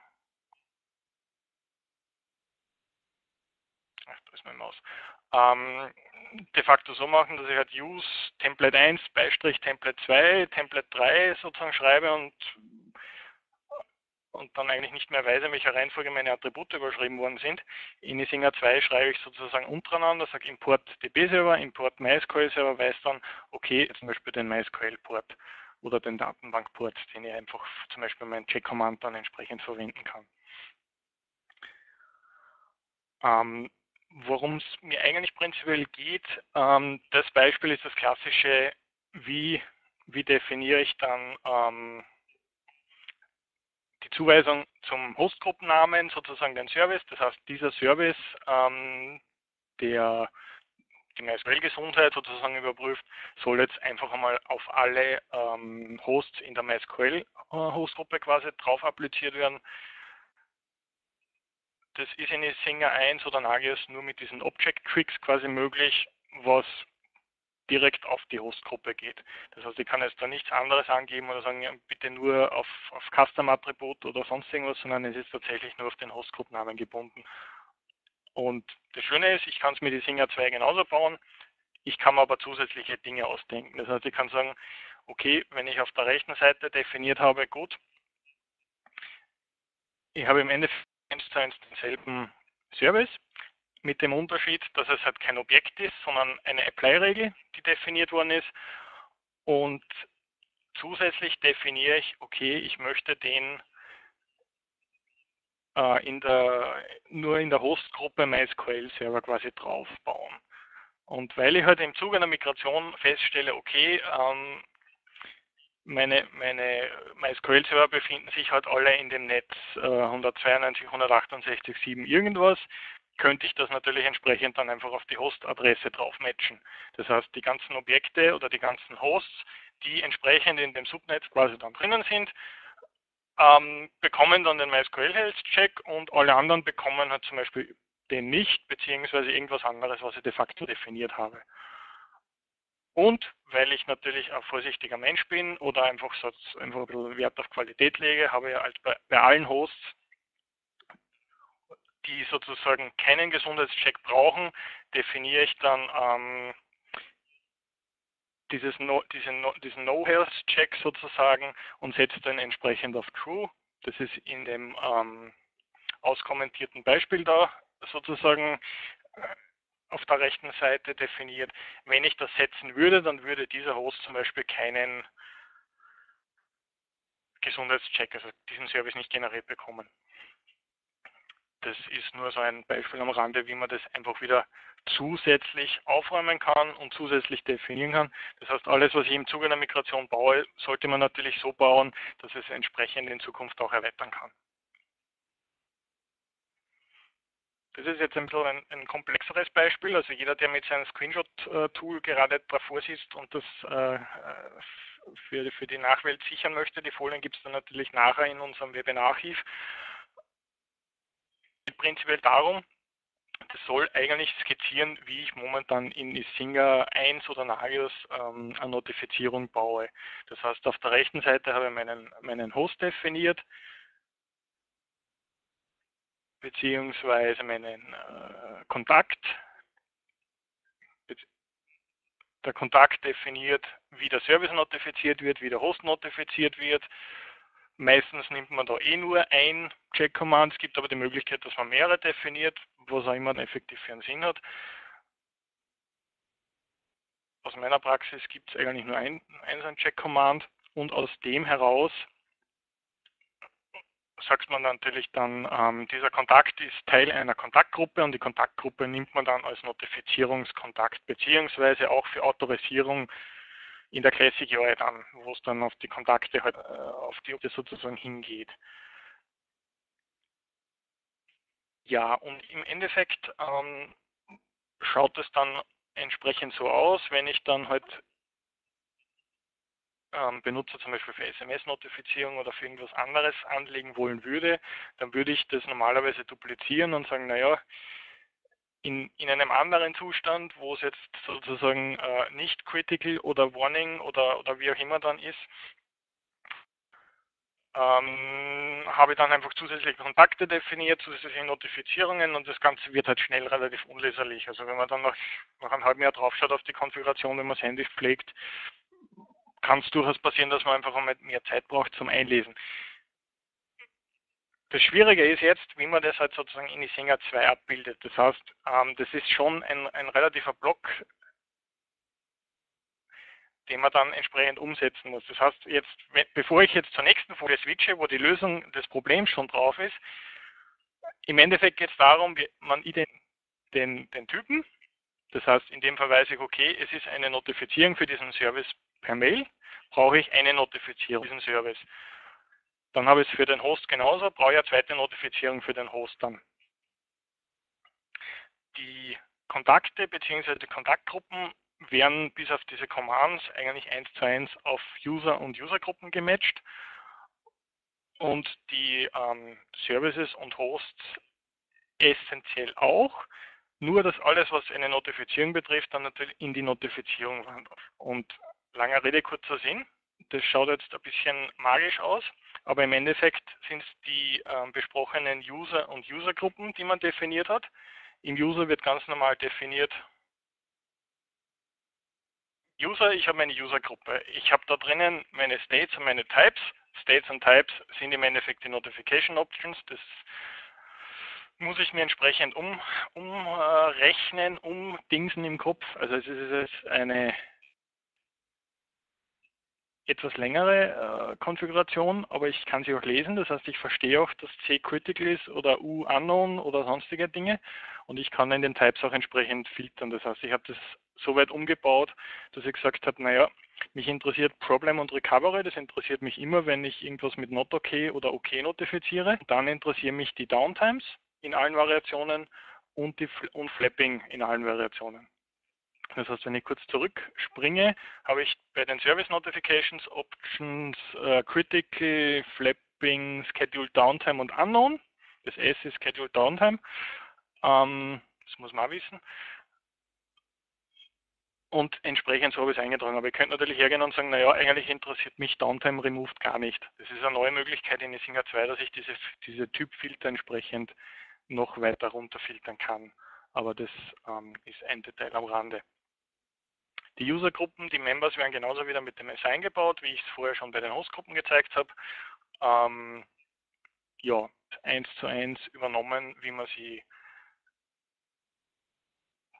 Ach, da ist meine Maus. Ähm, de facto so machen, dass ich halt use Template eins, Beistrich Template zwei, Template drei sozusagen schreibe und, und dann eigentlich nicht mehr weiß, in welcher Reihenfolge meine Attribute überschrieben worden sind. In Icinga zwei schreibe ich sozusagen untereinander, sage Import D B-Server, Import MySQL-Server, weiß dann, okay, jetzt zum Beispiel den MySQL-Port oder den Datenbankport, den ich einfach zum Beispiel meinen Check-Command dann entsprechend verwenden kann. Ähm, worum es mir eigentlich prinzipiell geht, ähm, das Beispiel ist das klassische, wie, wie definiere ich dann ähm, die Zuweisung zum Hostgruppennamen, sozusagen den Service, das heißt dieser Service, ähm, der die MySQL-Gesundheit sozusagen überprüft, soll jetzt einfach einmal auf alle ähm, Hosts in der MySQL-Hostgruppe quasi drauf appliziert werden. Das ist in Icinga eins oder Nagios nur mit diesen Object-Tricks quasi möglich, was direkt auf die Hostgruppe geht. Das heißt, ich kann jetzt da nichts anderes angeben oder sagen, ja, bitte nur auf, auf Custom-Attribut oder sonst irgendwas, sondern es ist tatsächlich nur auf den Hostgruppennamen gebunden. Und das Schöne ist, ich kann es mit Icinga zwei genauso bauen, ich kann mir aber zusätzliche Dinge ausdenken. Das heißt, ich kann sagen, okay, wenn ich auf der rechten Seite definiert habe, gut, ich habe im Endeffekt eins zu eins denselben Service, mit dem Unterschied, dass es halt kein Objekt ist, sondern eine Apply-Regel, die definiert worden ist. Und zusätzlich definiere ich, okay, ich möchte den In der, nur in der Hostgruppe MySQL-Server quasi draufbauen. Und weil ich halt im Zuge einer Migration feststelle, okay, ähm, meine, meine MySQL-Server befinden sich halt alle in dem Netz äh, hundertzweiundneunzig Punkt hundertachtundsechzig Punkt sieben irgendwas, könnte ich das natürlich entsprechend dann einfach auf die Host-Adresse drauf matchen. Das heißt, die ganzen Objekte oder die ganzen Hosts, die entsprechend in dem Subnetz quasi dann drinnen sind, bekommen dann den MySQL-Health-Check und alle anderen bekommen halt zum Beispiel den nicht, beziehungsweise irgendwas anderes, was ich de facto definiert habe. Und weil ich natürlich ein vorsichtiger Mensch bin oder einfach, so, einfach ein bisschen Wert auf Qualität lege, habe ich halt bei, bei allen Hosts, die sozusagen keinen Gesundheitscheck brauchen, definiere ich dann ähm, Dieses no, diesen no, diesen No-Health-Check sozusagen und setzt dann entsprechend auf True. Das ist in dem ähm, auskommentierten Beispiel da sozusagen äh, auf der rechten Seite definiert. Wenn ich das setzen würde, dann würde dieser Host zum Beispiel keinen Gesundheitscheck, also diesen Service nicht generiert bekommen. Das ist nur so ein Beispiel am Rande, wie man das einfach wieder zusätzlich aufräumen kann und zusätzlich definieren kann. Das heißt, alles, was ich im Zuge einer Migration baue, sollte man natürlich so bauen, dass es entsprechend in Zukunft auch erweitern kann. Das ist jetzt ein bisschen ein, ein komplexeres Beispiel. Also jeder, der mit seinem Screenshot-Tool gerade davor sitzt und das äh, für, für die Nachwelt sichern möchte, die Folien gibt es dann natürlich nachher in unserem Webinararchiv. Es geht prinzipiell darum, das soll eigentlich skizzieren, wie ich momentan in Icinga eins oder Nagios ähm, eine Notifizierung baue. Das heißt, auf der rechten Seite habe ich meinen, meinen Host definiert, beziehungsweise meinen äh, Kontakt. Der Kontakt definiert, wie der Service notifiziert wird, wie der Host notifiziert wird. Meistens nimmt man da eh nur ein Check-Command. Es gibt aber die Möglichkeit, dass man mehrere definiert, was auch immer effektiv für einen Sinn hat. Aus meiner Praxis gibt es eigentlich nur ein, ein Check-Command und aus dem heraus sagt man dann natürlich dann, ähm, dieser Kontakt ist Teil einer Kontaktgruppe und die Kontaktgruppe nimmt man dann als Notifizierungskontakt beziehungsweise auch für Autorisierung in der Classic U I dann, wo es dann auf die Kontakte halt, äh, auf die das sozusagen hingeht. Ja, und im Endeffekt ähm, schaut es dann entsprechend so aus, wenn ich dann halt ähm, Benutzer zum Beispiel für S M S-Notifizierung oder für irgendwas anderes anlegen wollen würde, dann würde ich das normalerweise duplizieren und sagen, naja, In, in einem anderen Zustand, wo es jetzt sozusagen äh, nicht critical oder warning oder, oder wie auch immer dann ist, ähm, habe ich dann einfach zusätzliche Kontakte definiert, zusätzliche Notifizierungen und das Ganze wird halt schnell relativ unleserlich. Also wenn man dann nach, nach einem halben Jahr drauf schaut auf die Konfiguration, wenn man es händisch pflegt, kann es durchaus passieren, dass man einfach einmal mehr Zeit braucht zum Einlesen. Das Schwierige ist jetzt, wie man das halt sozusagen in Icinga zwei abbildet. Das heißt, ähm, das ist schon ein, ein relativer Block, den man dann entsprechend umsetzen muss. Das heißt, jetzt, bevor ich jetzt zur nächsten Folie switche, wo die Lösung des Problems schon drauf ist, im Endeffekt geht es darum, man identifiziert den, den Typen. Das heißt, in dem Fall weiß ich, okay, es ist eine Notifizierung für diesen Service per Mail, brauche ich eine Notifizierung für diesen Service. Dann habe ich es für den Host genauso, brauche ich eine zweite Notifizierung für den Host dann. Die Kontakte bzw. die Kontaktgruppen werden bis auf diese Commands eigentlich eins zu eins auf User und Usergruppen gematcht und die ähm, Services und Hosts essentiell auch, nur dass alles, was eine Notifizierung betrifft, dann natürlich in die Notifizierung wandert. Und langer Rede, kurzer Sinn, das schaut jetzt ein bisschen magisch aus. Aber im Endeffekt sind es die äh, besprochenen User- und Usergruppen, die man definiert hat. Im User wird ganz normal definiert, User, ich habe meine Usergruppe. Ich habe da drinnen meine States und meine Types. States und Types sind im Endeffekt die Notification Options. Das muss ich mir entsprechend um, umrechnen, äh, umdingsen im Kopf. Also es ist jetzt eine etwas längere äh, Konfiguration, aber ich kann sie auch lesen, das heißt, ich verstehe auch, dass C critical ist oder U unknown oder sonstige Dinge und ich kann in den Types auch entsprechend filtern, das heißt, ich habe das so weit umgebaut, dass ich gesagt habe, naja, mich interessiert Problem und Recovery, das interessiert mich immer, wenn ich irgendwas mit Not okay oder okay notifiziere, dann interessieren mich die Downtimes in allen Variationen und, die, und Flapping in allen Variationen. Das heißt, wenn ich kurz zurückspringe, habe ich bei den Service Notifications, Options, äh, Critical, Flapping, Scheduled Downtime und Unknown. Das S ist Scheduled Downtime. Ähm, das muss man auch wissen. Und entsprechend so habe ich es eingetragen. Aber ihr könnt natürlich hergehen und sagen, naja, eigentlich interessiert mich Downtime Removed gar nicht. Das ist eine neue Möglichkeit in Icinga zwei, dass ich diese, diese Typfilter entsprechend noch weiter runterfiltern kann. Aber das ähm, ist ein Detail am Rande. Die Usergruppen, die Members werden genauso wieder mit dem S eingebaut, wie ich es vorher schon bei den Hostgruppen gezeigt habe. Ähm, ja, eins zu eins übernommen, wie man sie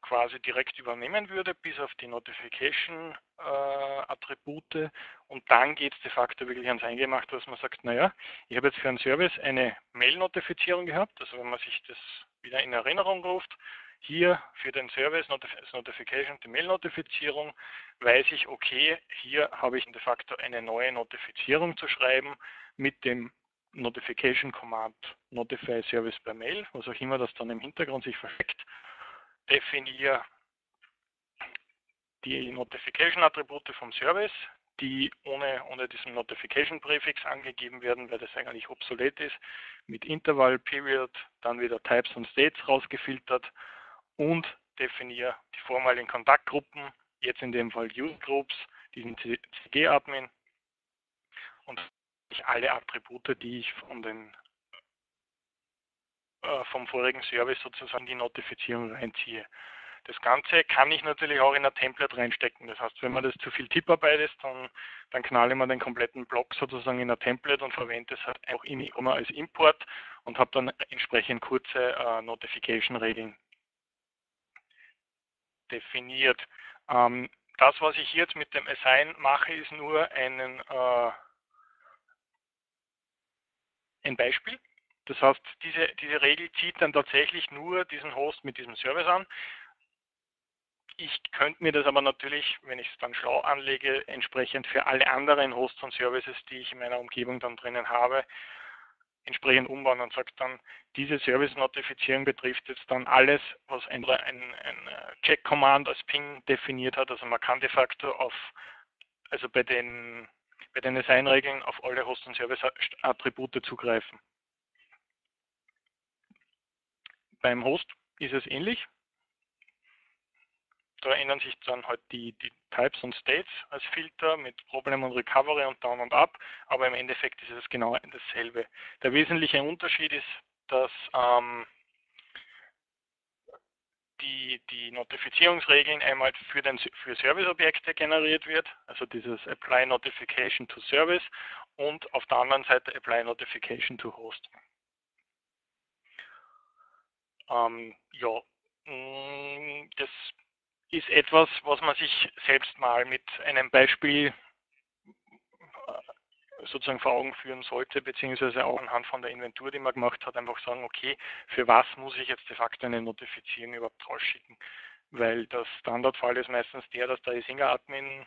quasi direkt übernehmen würde, bis auf die Notification-Attribute. Äh, und dann geht es de facto wirklich ans Eingemachte, dass man sagt, naja, ich habe jetzt für einen Service eine Mail-Notifizierung gehabt, also wenn man sich das wieder in Erinnerung ruft, hier für den Service Notification, die Mail-Notifizierung, weiß ich, okay, hier habe ich de facto eine neue Notifizierung zu schreiben mit dem Notification Command, Notify Service per Mail, was auch immer das dann im Hintergrund sich versteckt, definiere die Notification-Attribute vom Service, die ohne, ohne diesen Notification-Präfix angegeben werden, weil das eigentlich obsolet ist, mit Interval, Period, dann wieder Types und States rausgefiltert und definiere die vormaligen Kontaktgruppen, jetzt in dem Fall User Groups, diesen C G-Admin und alle Attribute, die ich von den, äh, vom vorigen Service sozusagen die Notifizierung reinziehe. Das Ganze kann ich natürlich auch in ein Template reinstecken. Das heißt, wenn man das zu viel Tipparbeit ist, dann, dann knalle man den kompletten Block sozusagen in ein Template und verwende es halt auch in Icona als Import und habe dann entsprechend kurze äh, Notification-Regeln definiert. Ähm, das, was ich jetzt mit dem Assign mache, ist nur einen äh, ein Beispiel. Das heißt, diese, diese Regel zieht dann tatsächlich nur diesen Host mit diesem Service an. Ich könnte mir das aber natürlich, wenn ich es dann schlau anlege, entsprechend für alle anderen Hosts und Services, die ich in meiner Umgebung dann drinnen habe, entsprechend umbauen und sage dann, diese Service-Notifizierung betrifft jetzt dann alles, was ein, ein, ein Check-Command als Ping definiert hat. Also man kann de facto auf, also bei den bei den Assign-Regeln auf alle Host- und Service-Attribute zugreifen. Beim Host ist es ähnlich. Da ändern sich dann halt die, die Types und States als Filter mit Problem und Recovery und Down und Up, aber im Endeffekt ist es genau dasselbe. Der wesentliche Unterschied ist, dass ähm, Die, die Notifizierungsregeln einmal für, den, für Serviceobjekte generiert wird, also dieses Apply Notification to Service und auf der anderen Seite Apply Notification to Host. Ähm, ja, das ist etwas, was man sich selbst mal mit einem Beispiel sozusagen vor Augen führen sollte, beziehungsweise auch anhand von der Inventur, die man gemacht hat, einfach sagen, okay, für was muss ich jetzt de facto eine Notifizierung überhaupt rausschicken? Weil der Standardfall ist meistens der, dass der Icinga-Admin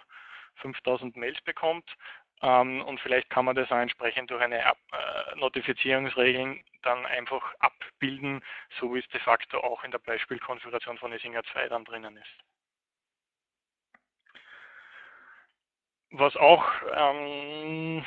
fünftausend Mails bekommt ähm, und vielleicht kann man das auch entsprechend durch eine Ab äh, Notifizierungsregeln dann einfach abbilden, so wie es de facto auch in der Beispielkonfiguration von Icinga zwei dann drinnen ist. Was auch ähm,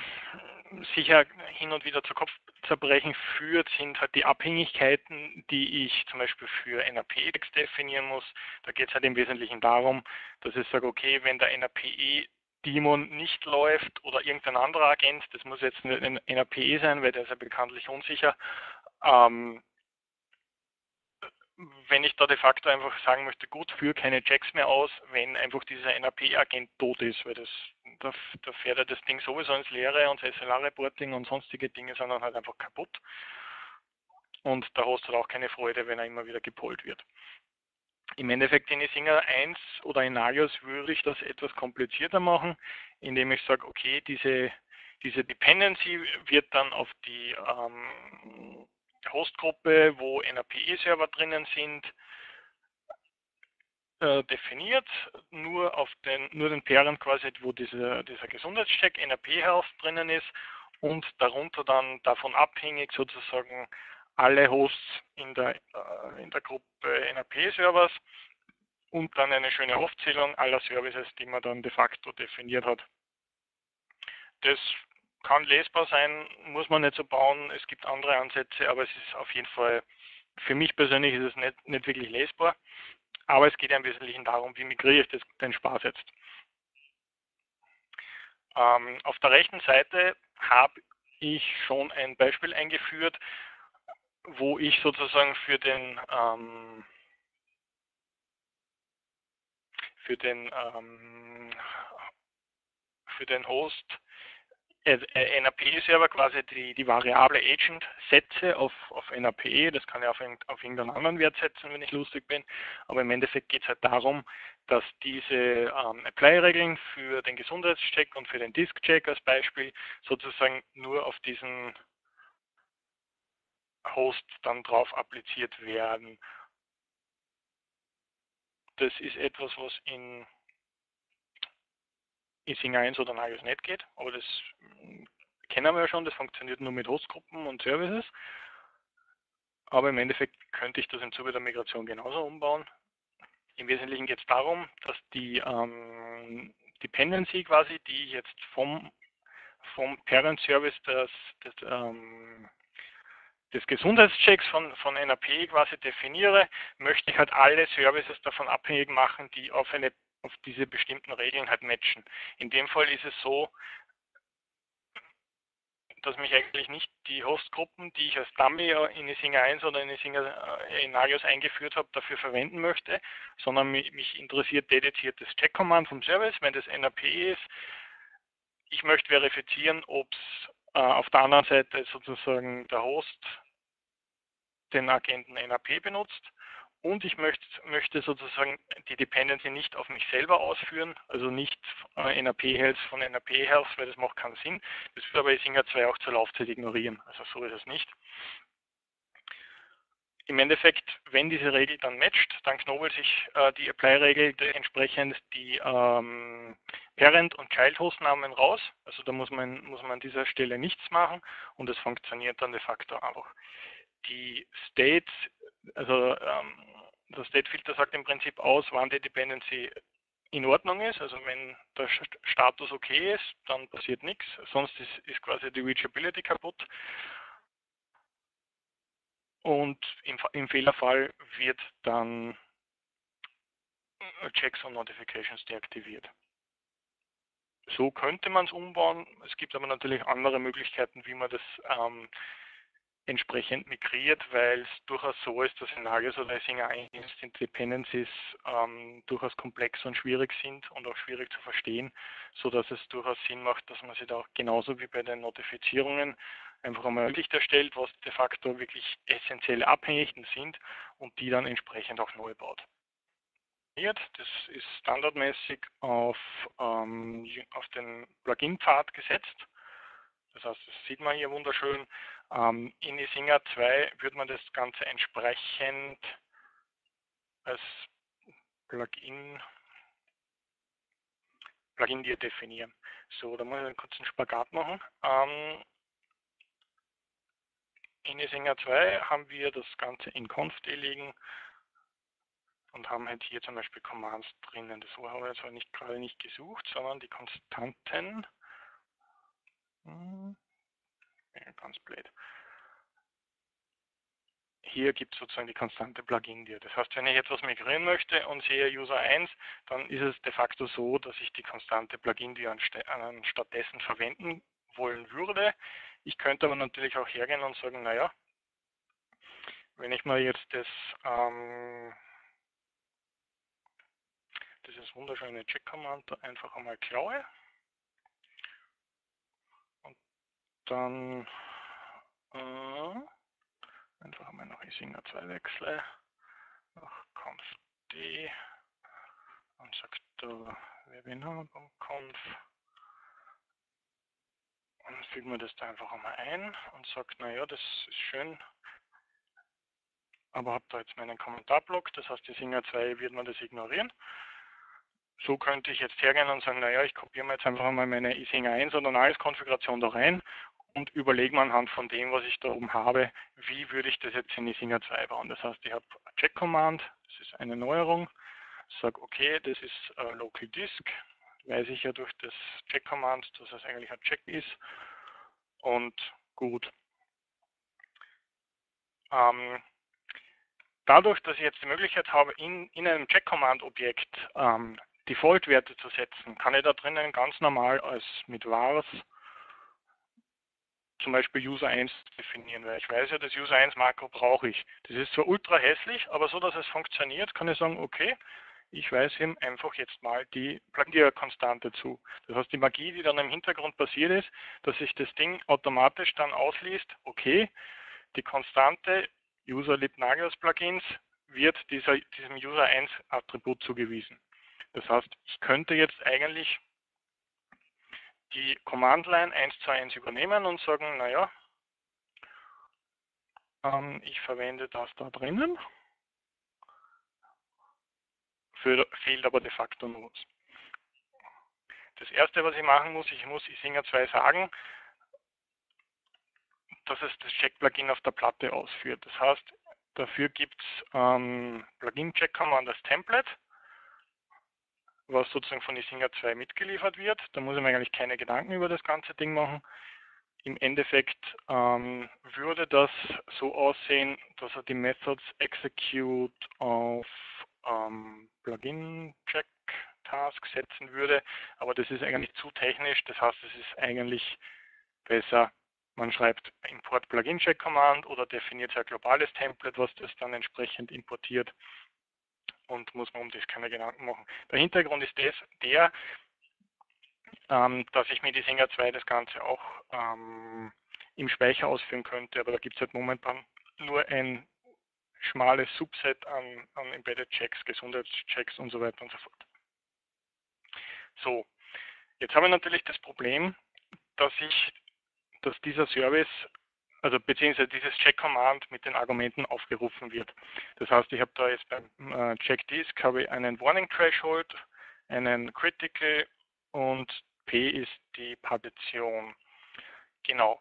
sicher hin und wieder zu Kopfzerbrechen führt, sind halt die Abhängigkeiten, die ich zum Beispiel für N R P E-Tags definieren muss. Da geht es halt im Wesentlichen darum, dass ich sage, okay, wenn der N R P E-Daemon nicht läuft oder irgendein anderer Agent, das muss jetzt ein N R P E sein, weil der ist ja bekanntlich unsicher, ähm, wenn ich da de facto einfach sagen möchte, gut, führe keine Checks mehr aus, wenn einfach dieser N R P E-Agent tot ist, weil das, da, da fährt ja das Ding sowieso ins Leere und das S L A-Reporting und sonstige Dinge sind dann halt einfach kaputt. Und der Host hat auch keine Freude, wenn er immer wieder gepolt wird. Im Endeffekt in Icinga eins oder in Nagios würde ich das etwas komplizierter machen, indem ich sage, okay, diese, diese Dependency wird dann auf die ähm, Hostgruppe, wo N R P E-Server drinnen sind, äh, definiert, nur auf den, nur den Parent quasi, wo dieser, dieser Gesundheitscheck N R P Health drinnen ist und darunter dann davon abhängig sozusagen alle Hosts in der, äh, in der Gruppe N R P E-Servers und dann eine schöne Aufzählung aller Services, die man dann de facto definiert hat. Das kann lesbar sein, muss man nicht so bauen, es gibt andere Ansätze, aber es ist auf jeden Fall, für mich persönlich ist es nicht, nicht wirklich lesbar, aber es geht ja im Wesentlichen darum, wie migriere ich das, den Spaß jetzt. Ähm, auf der rechten Seite habe ich schon ein Beispiel eingeführt, wo ich sozusagen für den, ähm, für den, ähm, für den Host N R P E-Server quasi die, die Variable Agent setze auf, auf N R P E, das kann ich auf, auf irgendeinen anderen Wert setzen, wenn ich lustig bin, aber im Endeffekt geht es halt darum, dass diese ähm, Apply-Regeln für den Gesundheitscheck und für den Disk-Check als Beispiel sozusagen nur auf diesen Host dann drauf appliziert werden. Das ist etwas, was in Icinga eins oder Nagios nicht geht, aber das kennen wir ja schon, das funktioniert nur mit Hostgruppen und Services. Aber im Endeffekt könnte ich das im Zuge der Migration genauso umbauen. Im Wesentlichen geht es darum, dass die ähm, Dependency quasi, die jetzt vom, vom Parent Service des, des, ähm, des Gesundheitschecks von, von N R P E quasi definiere, möchte ich halt alle Services davon abhängig machen, die auf, eine, auf diese bestimmten Regeln halt matchen. In dem Fall ist es so, dass mich eigentlich nicht die Hostgruppen, die ich als Dummy in Icinga eins oder in Icinga in Nagios eingeführt habe, dafür verwenden möchte, sondern mich, mich interessiert dediziertes Check-Command vom Service, wenn das N R P E ist. Ich möchte verifizieren, ob es äh, auf der anderen Seite sozusagen der Host den Agenten N R P E benutzt. Und ich möchte, möchte sozusagen die Dependency nicht auf mich selber ausführen, also nicht äh, N R P-Health von N R P-Health, weil das macht keinen Sinn. Das wird aber Icinga zwei auch zur Laufzeit ignorieren, also so ist es nicht. Im Endeffekt, wenn diese Regel dann matcht, dann knobelt sich äh, die Apply-Regel entsprechend die ähm, Parent- und Child-Host-Namen raus. Also da muss man, muss man an dieser Stelle nichts machen und es funktioniert dann de facto einfach. Die States, also ähm, der State-Filter sagt im Prinzip aus, wann die Dependency in Ordnung ist. Also wenn der Status okay ist, dann passiert nichts. Sonst ist, ist quasi die Reachability kaputt. Und im, im Fehlerfall wird dann Checks und Notifications deaktiviert. So könnte man es umbauen. Es gibt aber natürlich andere Möglichkeiten, wie man das ähm, entsprechend migriert, weil es durchaus so ist, dass in Nagios oder Icinga eins die Dependencies ähm, durchaus komplex und schwierig sind und auch schwierig zu verstehen, sodass es durchaus Sinn macht, dass man sich da auch genauso wie bei den Notifizierungen einfach einmal möglich erstellt, was de facto wirklich essentielle Abhängigen sind und die dann entsprechend auch neu baut. Das ist standardmäßig auf, ähm, auf den Plugin-Pfad gesetzt. Das heißt, das sieht man hier wunderschön. Ähm, in Icinga zwei würde man das Ganze entsprechend als Plugin, Plugin hier definieren. So, da muss ich einen kurzen Spagat machen. Ähm, in Icinga zwei haben wir das Ganze in conf punkt d liegen und haben halt hier zum Beispiel Commands drinnen. Das haben wir jetzt nicht gerade nicht gesucht, sondern die Konstanten. Ganz blöd. Hier gibt es sozusagen die konstante Plugin-Dir. Das heißt, wenn ich etwas migrieren möchte und sehe User eins, dann ist es de facto so, dass ich die konstante Plugin-Dir anstattdessen verwenden wollen würde. Ich könnte aber natürlich auch hergehen und sagen, naja, wenn ich mal jetzt das, ähm, dieses wunderschöne Check-Command einfach einmal klaue, dann äh, einfach mal nach Icinga zwei wechsle, nach conf punkt d und sagt da webinar punkt conf und fügen wir das da einfach einmal ein und sagt, naja, das ist schön, aber habt da jetzt meinen Kommentarblock, das heißt, Icinga zwei wird man das ignorieren. So könnte ich jetzt hergehen und sagen, naja, ich kopiere mir jetzt einfach mal meine Icinga eins oder Nagios-Konfiguration da rein und überlege mir anhand von dem, was ich da oben habe, wie würde ich das jetzt in Icinga zwei bauen. Das heißt, ich habe Check-Command, das ist eine Neuerung, sage, okay, das ist äh, Local Disk, weiß ich ja durch das Check-Command, dass das eigentlich ein Check ist, und gut. Ähm, dadurch, dass ich jetzt die Möglichkeit habe, in, in einem Check-Command-Objekt ähm, Default-Werte zu setzen, kann ich da drinnen ganz normal als mit vars zum Beispiel User eins definieren, weil ich weiß ja, das User eins Makro brauche ich. Das ist zwar ultra hässlich, aber so, dass es funktioniert, kann ich sagen, okay, ich weise ihm einfach jetzt mal die Plugin-Konstante zu. Das heißt, die Magie, die dann im Hintergrund passiert ist, dass sich das Ding automatisch dann ausliest, okay, die Konstante User liebt Nagios-Plugins wird dieser, diesem User eins Attribut zugewiesen. Das heißt, ich könnte jetzt eigentlich die Command-Line eins zu eins übernehmen und sagen, naja, ähm, ich verwende das da drinnen, Für, fehlt aber de facto nur was. Das erste, was ich machen muss, ich muss Icinga zwei sagen, dass es das Check-Plugin auf der Platte ausführt. Das heißt, dafür gibt es ähm, Plugin-Check-Command als Template, was sozusagen von Icinga zwei mitgeliefert wird. Da muss ich mir eigentlich keine Gedanken über das ganze Ding machen. Im Endeffekt ähm, würde das so aussehen, dass er die Methods execute auf ähm, Plugin-Check-Task setzen würde, aber das ist eigentlich zu technisch, das heißt, es ist eigentlich besser, man schreibt Import Plugin-Check-Command oder definiert ein globales Template, was das dann entsprechend importiert, und muss man um das keine Gedanken machen. Der Hintergrund ist des, der, ähm, dass ich mit Icinga zwei das Ganze auch ähm, im Speicher ausführen könnte, aber da gibt es halt momentan nur ein schmales Subset an, an Embedded-Checks, Gesundheitschecks und so weiter und so fort. So, jetzt habe ich natürlich das Problem, dass ich, dass dieser Service, also beziehungsweise dieses Check-Command mit den Argumenten aufgerufen wird. Das heißt, ich habe da jetzt beim äh, Check-Disk habe ich einen Warning-Threshold, einen Critical und P ist die Partition. Genau.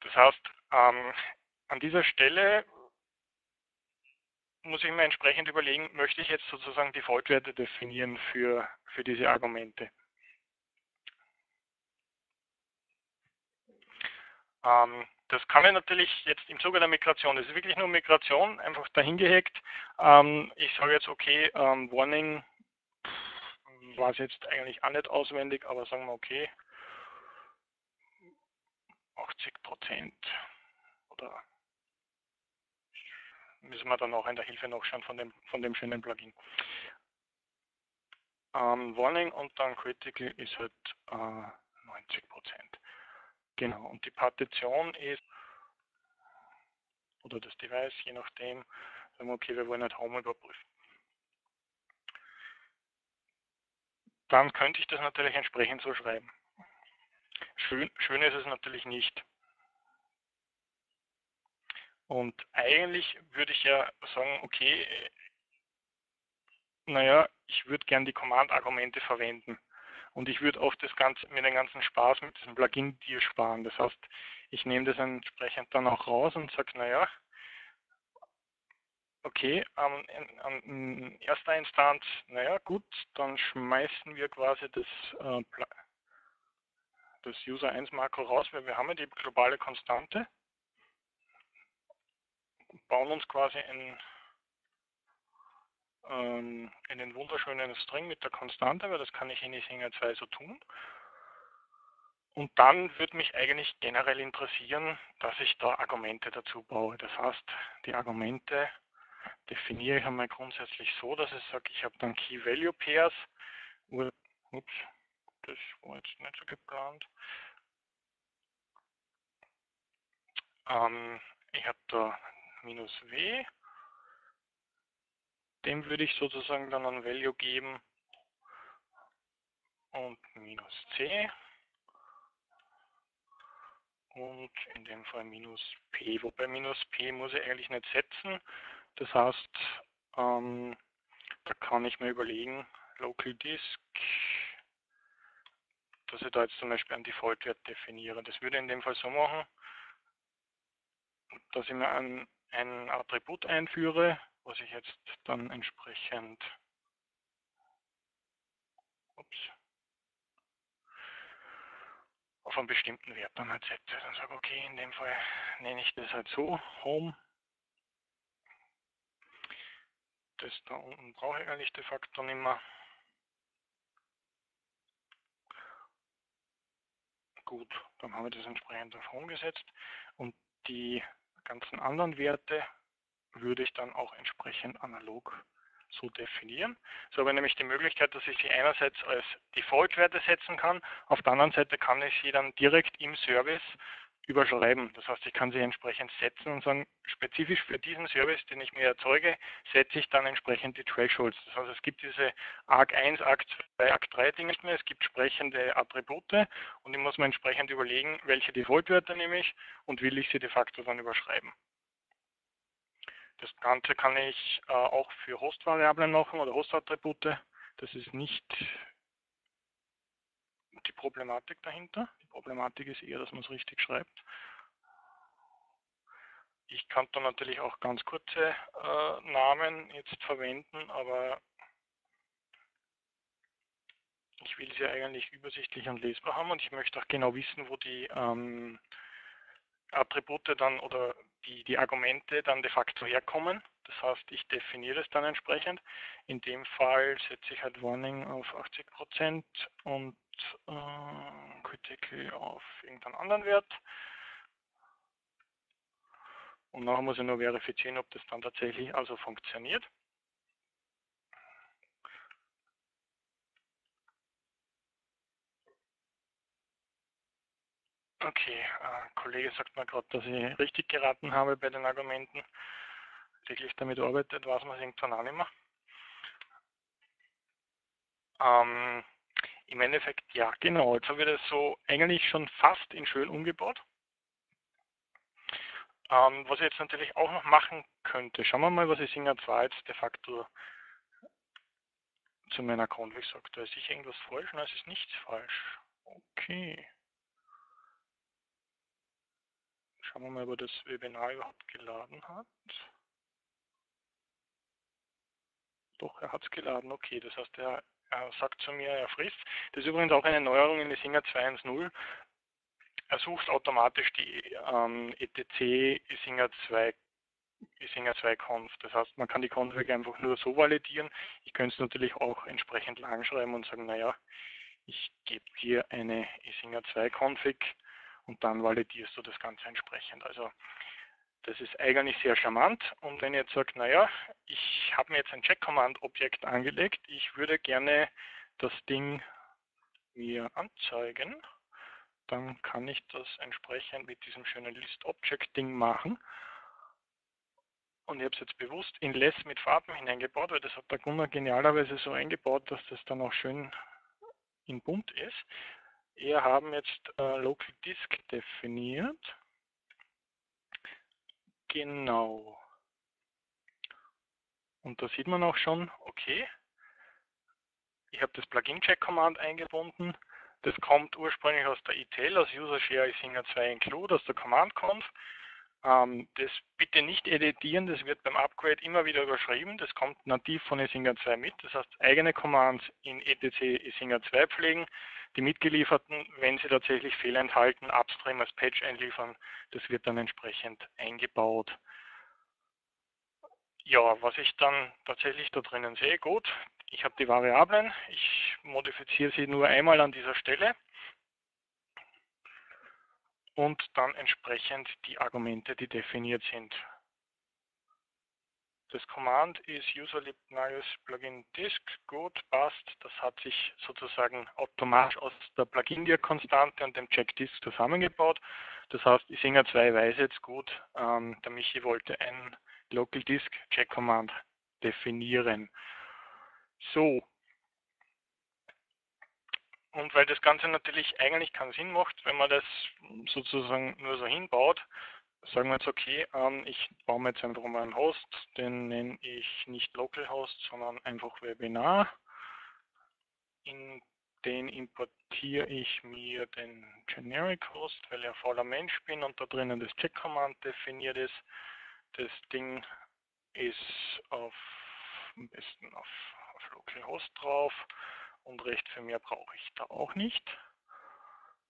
Das heißt, ähm, an dieser Stelle muss ich mir entsprechend überlegen, möchte ich jetzt sozusagen die Default-Werte definieren für, für diese Argumente. Ähm, das kann ich natürlich jetzt im Zuge der Migration, das ist wirklich nur Migration, einfach dahingehackt. Ähm, ich sage jetzt, okay, ähm, Warning war es jetzt eigentlich auch nicht auswendig, aber sagen wir, okay, achtzig Prozent oder müssen wir dann auch in der Hilfe nachschauen von dem, von dem schönen Plugin. Ähm, Warning und dann Critical ist halt äh, neunzig Prozent. Genau, und die Partition ist, oder das Device, je nachdem, sagen wir, okay, wir wollen halt Home überprüfen. Dann könnte ich das natürlich entsprechend so schreiben. Schön, schön ist es natürlich nicht. Und eigentlich würde ich ja sagen, okay, naja, ich würde gern die Command-Argumente verwenden. Und ich würde auch das Ganze, mir den ganzen Spaß mit diesem Plugin dir sparen. Das heißt, ich nehme das entsprechend dann auch raus und sage, naja, okay, an, an, in erster Instanz, naja gut, dann schmeißen wir quasi das, äh, das User eins Makro raus, weil wir haben ja die globale Konstante, bauen uns quasi ein in einen wunderschönen String mit der Konstante, weil das kann ich in Icinga zwei so tun. Und dann würde mich eigentlich generell interessieren, dass ich da Argumente dazu baue. Das heißt, die Argumente definiere ich einmal grundsätzlich so, dass ich sage, ich habe dann Key-Value-Pairs. Ups, das war jetzt nicht so geplant. Ähm, ich habe da minus W. Dem würde ich sozusagen dann ein Value geben und minus C und in dem Fall minus P, wobei minus P muss ich eigentlich nicht setzen, das heißt, ähm, da kann ich mir überlegen, Local Disk, dass ich da jetzt zum Beispiel einen Default-Wert definiere. Das würde ich in dem Fall so machen, dass ich mir ein, ein Attribut einführe, was ich jetzt dann entsprechend ups, auf einen bestimmten Wert dann halt setze. Dann sage ich, okay, in dem Fall nenne ich das halt so, Home. Das da unten brauche ich eigentlich de facto nicht mehr. Gut, dann habe ich das entsprechend auf Home gesetzt und die ganzen anderen Werte würde ich dann auch entsprechend analog so definieren. So habe ich nämlich die Möglichkeit, dass ich sie einerseits als Default-Werte setzen kann, auf der anderen Seite kann ich sie dann direkt im Service überschreiben. Das heißt, ich kann sie entsprechend setzen und sagen, spezifisch für diesen Service, den ich mir erzeuge, setze ich dann entsprechend die Thresholds. Das heißt, es gibt diese Arg eins, Arg zwei, Arg drei Dinge nicht mehr, es gibt entsprechende Attribute und ich muss mir entsprechend überlegen, welche Default-Werte nehme ich und will ich sie de facto dann überschreiben. Das Ganze kann ich äh, auch für Host-Variablen machen oder Host-Attribute. Das ist nicht die Problematik dahinter. Die Problematik ist eher, dass man es richtig schreibt. Ich kann da natürlich auch ganz kurze äh, Namen jetzt verwenden, aber ich will sie eigentlich übersichtlich und lesbar haben und ich möchte auch genau wissen, wo die ähm, Attribute dann oder die, die Argumente dann de facto herkommen. Das heißt, ich definiere es dann entsprechend. In dem Fall setze ich halt Warning auf achtzig Prozent und äh, Critical auf irgendeinen anderen Wert. Und nachher muss ich nur verifizieren, ob das dann tatsächlich also funktioniert. Okay, ein Kollege sagt mir gerade, dass ich richtig geraten habe bei den Argumenten. Täglich damit arbeitet, weiß man es irgendwann auch nicht mehr. Ähm, Im Endeffekt, ja genau, jetzt habe ich das so eigentlich schon fast in schön umgebaut. Ähm, was ich jetzt natürlich auch noch machen könnte, schauen wir mal, was Icinga zwei jetzt de facto zu meiner Config sagt. Da ist sicher irgendwas falsch, nein, es ist nichts falsch. Okay. Schauen wir mal, ob das Webinar überhaupt geladen hat. Doch, er hat es geladen. Okay, das heißt, er, er sagt zu mir, er frisst. Das ist übrigens auch eine Neuerung in Icinga zwei Punkt eins Punkt null. Er sucht automatisch die ähm, E T C Icinga zwei, Icinga zwei Conf. Das heißt, man kann die Config einfach nur so validieren. Ich könnte es natürlich auch entsprechend lang schreiben und sagen, naja, ich gebe dir eine Icinga zwei Config. Und dann validierst du das Ganze entsprechend. Also das ist eigentlich sehr charmant. Und wenn ihr jetzt sagt, naja, ich habe mir jetzt ein Check-Command-Objekt angelegt, ich würde gerne das Ding mir anzeigen, dann kann ich das entsprechend mit diesem schönen List-Object-Ding machen. Und ich habe es jetzt bewusst in Less mit Farben hineingebaut, weil das hat der Gunnar genialerweise so eingebaut, dass das dann auch schön in bunt ist. Wir haben jetzt äh, Local Disk definiert. Genau. Und da sieht man auch schon, okay, ich habe das Plugin-Check-Command eingebunden. Das kommt ursprünglich aus der I T L, aus User Share Icinga zwei Include, aus der Command-Conf. Ähm, das bitte nicht editieren, das wird beim Upgrade immer wieder überschrieben. Das kommt nativ von Icinga zwei mit. Das heißt, eigene Commands in E T C Icinga zwei pflegen. Die mitgelieferten, wenn sie tatsächlich Fehler enthalten, upstream als Patch einliefern, das wird dann entsprechend eingebaut. Ja, was ich dann tatsächlich da drinnen sehe, gut, ich habe die Variablen, ich modifiziere sie nur einmal an dieser Stelle und dann entsprechend die Argumente, die definiert sind. Das Command ist userlib Nagios Plugin Disk, gut, passt. Das hat sich sozusagen automatisch aus der Plugin-Dir-Konstante und dem Check-Disk zusammengebaut. Das heißt, Icinga zwei weiß jetzt gut, ähm, der Michi wollte ein Local Disk Check Command definieren. So. Und weil das Ganze natürlich eigentlich keinen Sinn macht, wenn man das sozusagen nur so hinbaut, sagen wir jetzt, okay, ähm, ich baue mir jetzt einfach mal einen Host, den nenne ich nicht Localhost, sondern einfach Webinar. In den importiere ich mir den Generic Host, weil ich ein fauler Mensch bin und da drinnen das Check-Command definiert ist. Das Ding ist auf, am besten auf, auf Localhost drauf und recht viel mehr brauche ich da auch nicht.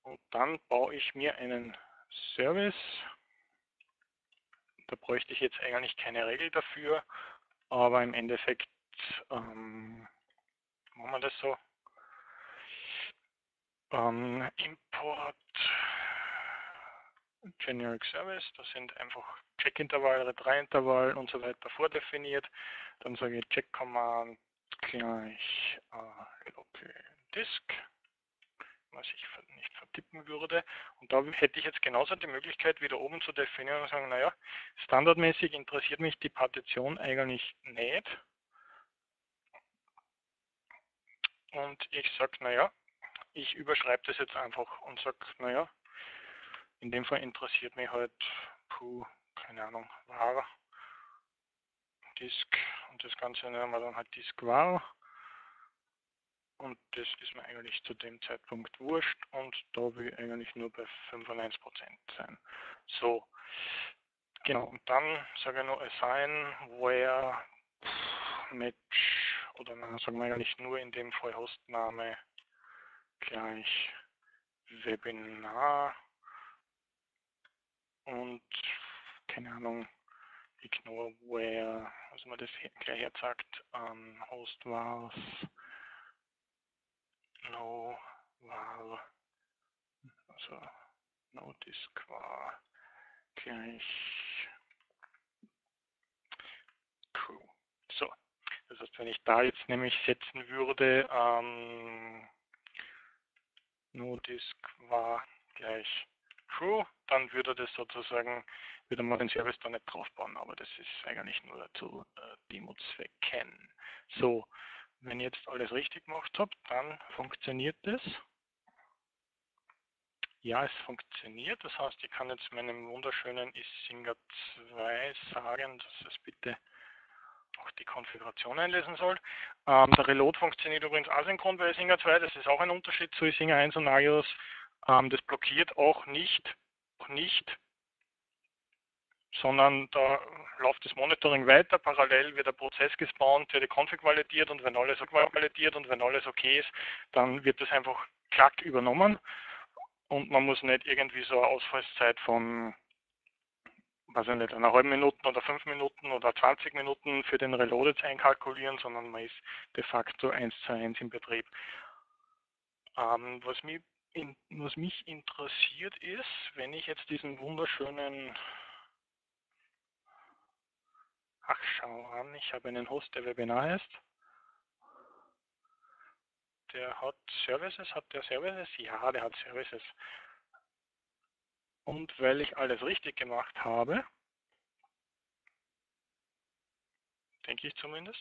Und dann baue ich mir einen Service. Da bräuchte ich jetzt eigentlich keine Regel dafür, aber im Endeffekt ähm, machen wir das so. Ähm, Import Generic Service, da sind einfach Check-Intervall, Retry-Intervall und so weiter vordefiniert. Dann sage ich Check-Command gleich äh, Local Disk, was ich nicht vertippen würde. Und da hätte ich jetzt genauso die Möglichkeit, wieder oben zu definieren und sagen, naja, standardmäßig interessiert mich die Partition eigentlich nicht. Und ich sage, naja, ich überschreibe das jetzt einfach und sage, naja, in dem Fall interessiert mich halt, puh, keine Ahnung, var, disk und das Ganze nennen wir dann halt disk var. Und das ist mir eigentlich zu dem Zeitpunkt wurscht und da will ich eigentlich nur bei fünfundneunzig Prozent sein. So, Genau, und dann sage ich nur assign where mit, oder na, sagen wir ja nicht nur in dem Fall Hostname gleich Webinar und keine Ahnung, ignore where, also man das gleich jetzt sagt, um, Host was, no war, also no disk war gleich crew. So, das heißt, wenn ich da jetzt nämlich setzen würde, ähm, no disk war gleich crew, dann würde das sozusagen, würde man den Service da nicht draufbauen, aber das ist eigentlich nur zu äh, Demo-Zwecken. So, wenn ich jetzt alles richtig gemacht habe, dann funktioniert das. Ja, es funktioniert. Das heißt, ich kann jetzt meinem wunderschönen Icinga zwei sagen, dass es bitte auch die Konfiguration einlesen soll. Ähm, der Reload funktioniert übrigens asynchron bei Icinga zwei. Das ist auch ein Unterschied zu Icinga eins und Nagios. Ähm, das blockiert auch nicht, auch nicht, sondern da läuft das Monitoring weiter. Parallel wird der Prozess gespawnt, wird die Config validiert und wenn alles validiert und wenn alles okay ist, dann wird das einfach klack übernommen. Und man muss nicht irgendwie so eine Ausfallszeit von, weiß ich nicht, einer halben Minute oder fünf Minuten oder zwanzig Minuten für den Reload jetzt einkalkulieren, sondern man ist de facto eins zu eins im Betrieb. Ähm, was, mich in, was mich interessiert ist, wenn ich jetzt diesen wunderschönen, ach schau an, ich habe einen Host, der Webinar heißt. Der hat Services, hat der Services? Ja, der hat Services. Und weil ich alles richtig gemacht habe, denke ich zumindest,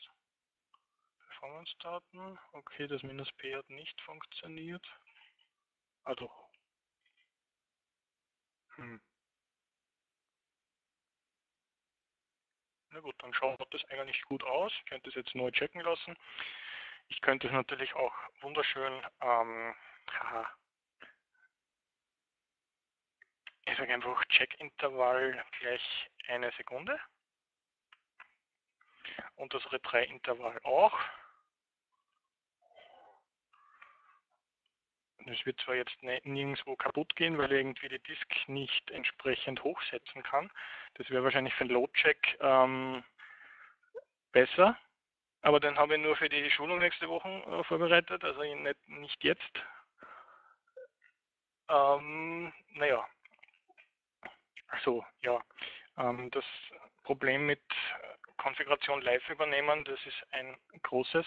Performance-Daten, okay, das minus P hat nicht funktioniert. Ah doch. Hm. Na gut, dann schaut das eigentlich gut aus. Ich könnte das jetzt neu checken lassen. Ich könnte es natürlich auch wunderschön, ähm, haha. ich sage einfach Check-Intervall gleich eine Sekunde und das Retry-Intervall auch. Das wird zwar jetzt nirgendwo kaputt gehen, weil ich irgendwie die Disk nicht entsprechend hochsetzen kann. Das wäre wahrscheinlich für den Load-Check ähm, besser. Aber den habe ich nur für die Schulung nächste Woche äh, vorbereitet, also nicht, nicht jetzt. Ähm, naja, also ja, ähm, das Problem mit Konfiguration live übernehmen, das ist ein großes.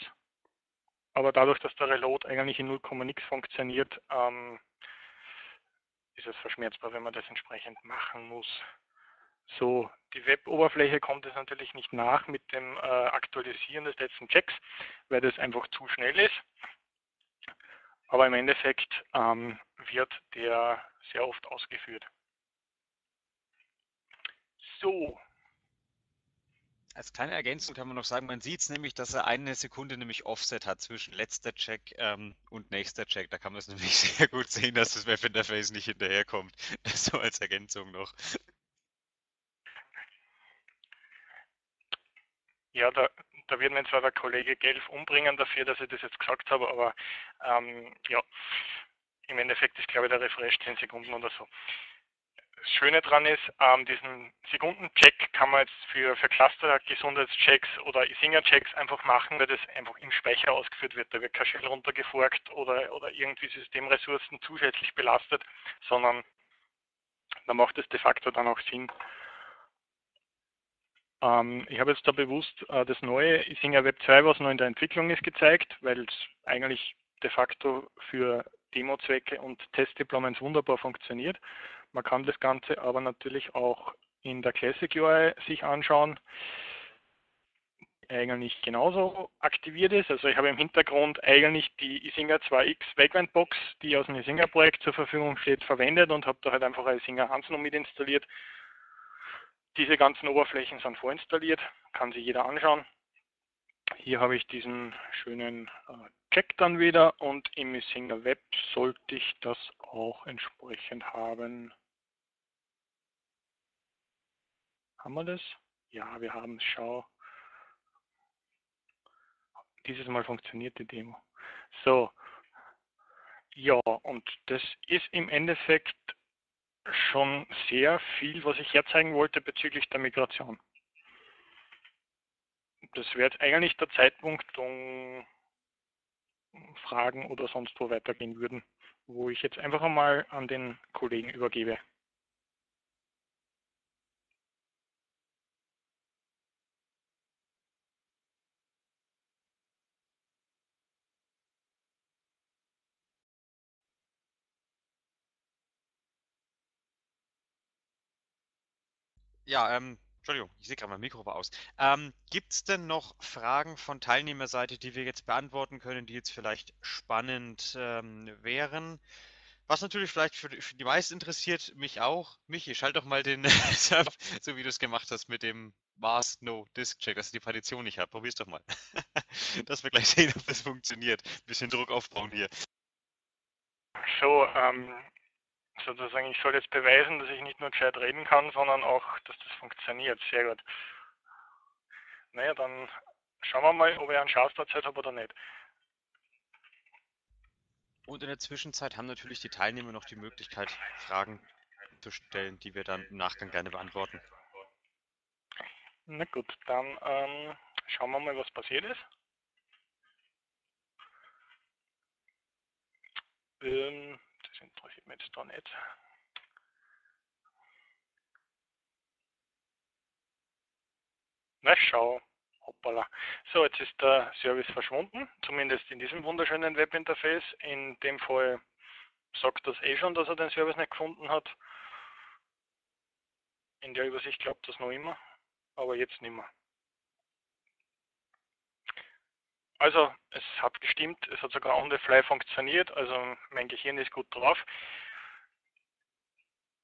Aber dadurch, dass der Reload eigentlich in null Komma nix funktioniert, ähm, ist es verschmerzbar, wenn man das entsprechend machen muss. So, die Web-Oberfläche kommt es natürlich nicht nach mit dem äh, Aktualisieren des letzten Checks, weil das einfach zu schnell ist. Aber im Endeffekt ähm, wird der sehr oft ausgeführt. So. Als kleine Ergänzung kann man noch sagen, man sieht es nämlich, dass er eine Sekunde nämlich Offset hat zwischen letzter Check ähm, und nächster Check. Da kann man es nämlich sehr gut sehen, dass das Webinterface nicht hinterherkommt. So als Ergänzung noch. Ja, da, da wird mir zwar der Kollege Gelf umbringen dafür, dass ich das jetzt gesagt habe, aber ähm, ja, im Endeffekt ist, glaube ich, der Refresh zehn Sekunden oder so. Das Schöne daran ist, ähm, diesen Sekunden-Check kann man jetzt für, für Cluster-Gesundheitschecks oder Icinga-Checks einfach machen, weil das einfach im Speicher ausgeführt wird. Da wird kein Shell runtergeforkt oder, oder irgendwie Systemressourcen zusätzlich belastet, sondern da macht es de facto dann auch Sinn. Ich habe jetzt da bewusst das neue Icinga Web zwei, was noch in der Entwicklung ist, gezeigt, weil es eigentlich de facto für Demozwecke und Testdeployments wunderbar funktioniert. Man kann das Ganze aber natürlich auch in der Classic U I sich anschauen, eigentlich genauso aktiviert ist. Also ich habe im Hintergrund eigentlich die Icinga zwei X Vagrant Box, die aus dem Icinga Projekt zur Verfügung steht, verwendet und habe da halt einfach eine Icinga eins noch mit installiert. Diese ganzen Oberflächen sind vorinstalliert, kann sich jeder anschauen. Hier habe ich diesen schönen Check dann wieder und im Icinga Web sollte ich das auch entsprechend haben. Haben wir das? Ja, wir haben es. Schau. Dieses Mal funktioniert die Demo. So. Ja, und das ist im Endeffekt schon sehr viel, was ich herzeigen wollte bezüglich der Migration. Das wäre jetzt eigentlich der Zeitpunkt, um Fragen oder sonst wo weitergehen würden, wo ich jetzt einfach einmal an den Kollegen übergebe. Ja, ähm, Entschuldigung, ich sehe gerade, mein Mikro war aus. Ähm, gibt es denn noch Fragen von Teilnehmerseite, die wir jetzt beantworten können, die jetzt vielleicht spannend ähm, wären? Was natürlich vielleicht für, für die meisten interessiert, mich auch. Michi, schalt doch mal den Server, so wie du es gemacht hast mit dem Mask No Disk Check, dass ich die Partition nicht habe. Probier's doch mal, dass wir gleich sehen, ob das funktioniert. Ein bisschen Druck aufbauen hier. So, ähm... sozusagen, ich soll jetzt beweisen, dass ich nicht nur gescheit reden kann, sondern auch, dass das funktioniert. Sehr gut. Naja, dann schauen wir mal, ob ich einen Schafstartzeit habe oder nicht. Und in der Zwischenzeit haben natürlich die Teilnehmer noch die Möglichkeit, Fragen zu stellen, die wir dann im Nachgang gerne beantworten. Na gut, dann ähm, schauen wir mal, was passiert ist. Ähm, interessiert mich jetzt da nicht. Na schau, hoppala. So, jetzt ist der Service verschwunden, zumindest in diesem wunderschönen Webinterface. In dem Fall sagt das eh schon, dass er den Service nicht gefunden hat. In der Übersicht glaubt das noch immer, aber jetzt nicht mehr. Also, es hat gestimmt, es hat sogar on the fly funktioniert, also mein Gehirn ist gut drauf.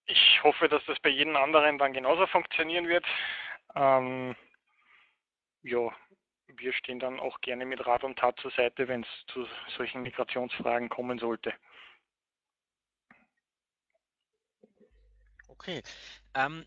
Ich hoffe, dass das bei jedem anderen dann genauso funktionieren wird. Ähm, ja, wir stehen dann auch gerne mit Rat und Tat zur Seite, wenn es zu solchen Migrationsfragen kommen sollte. Okay. Ähm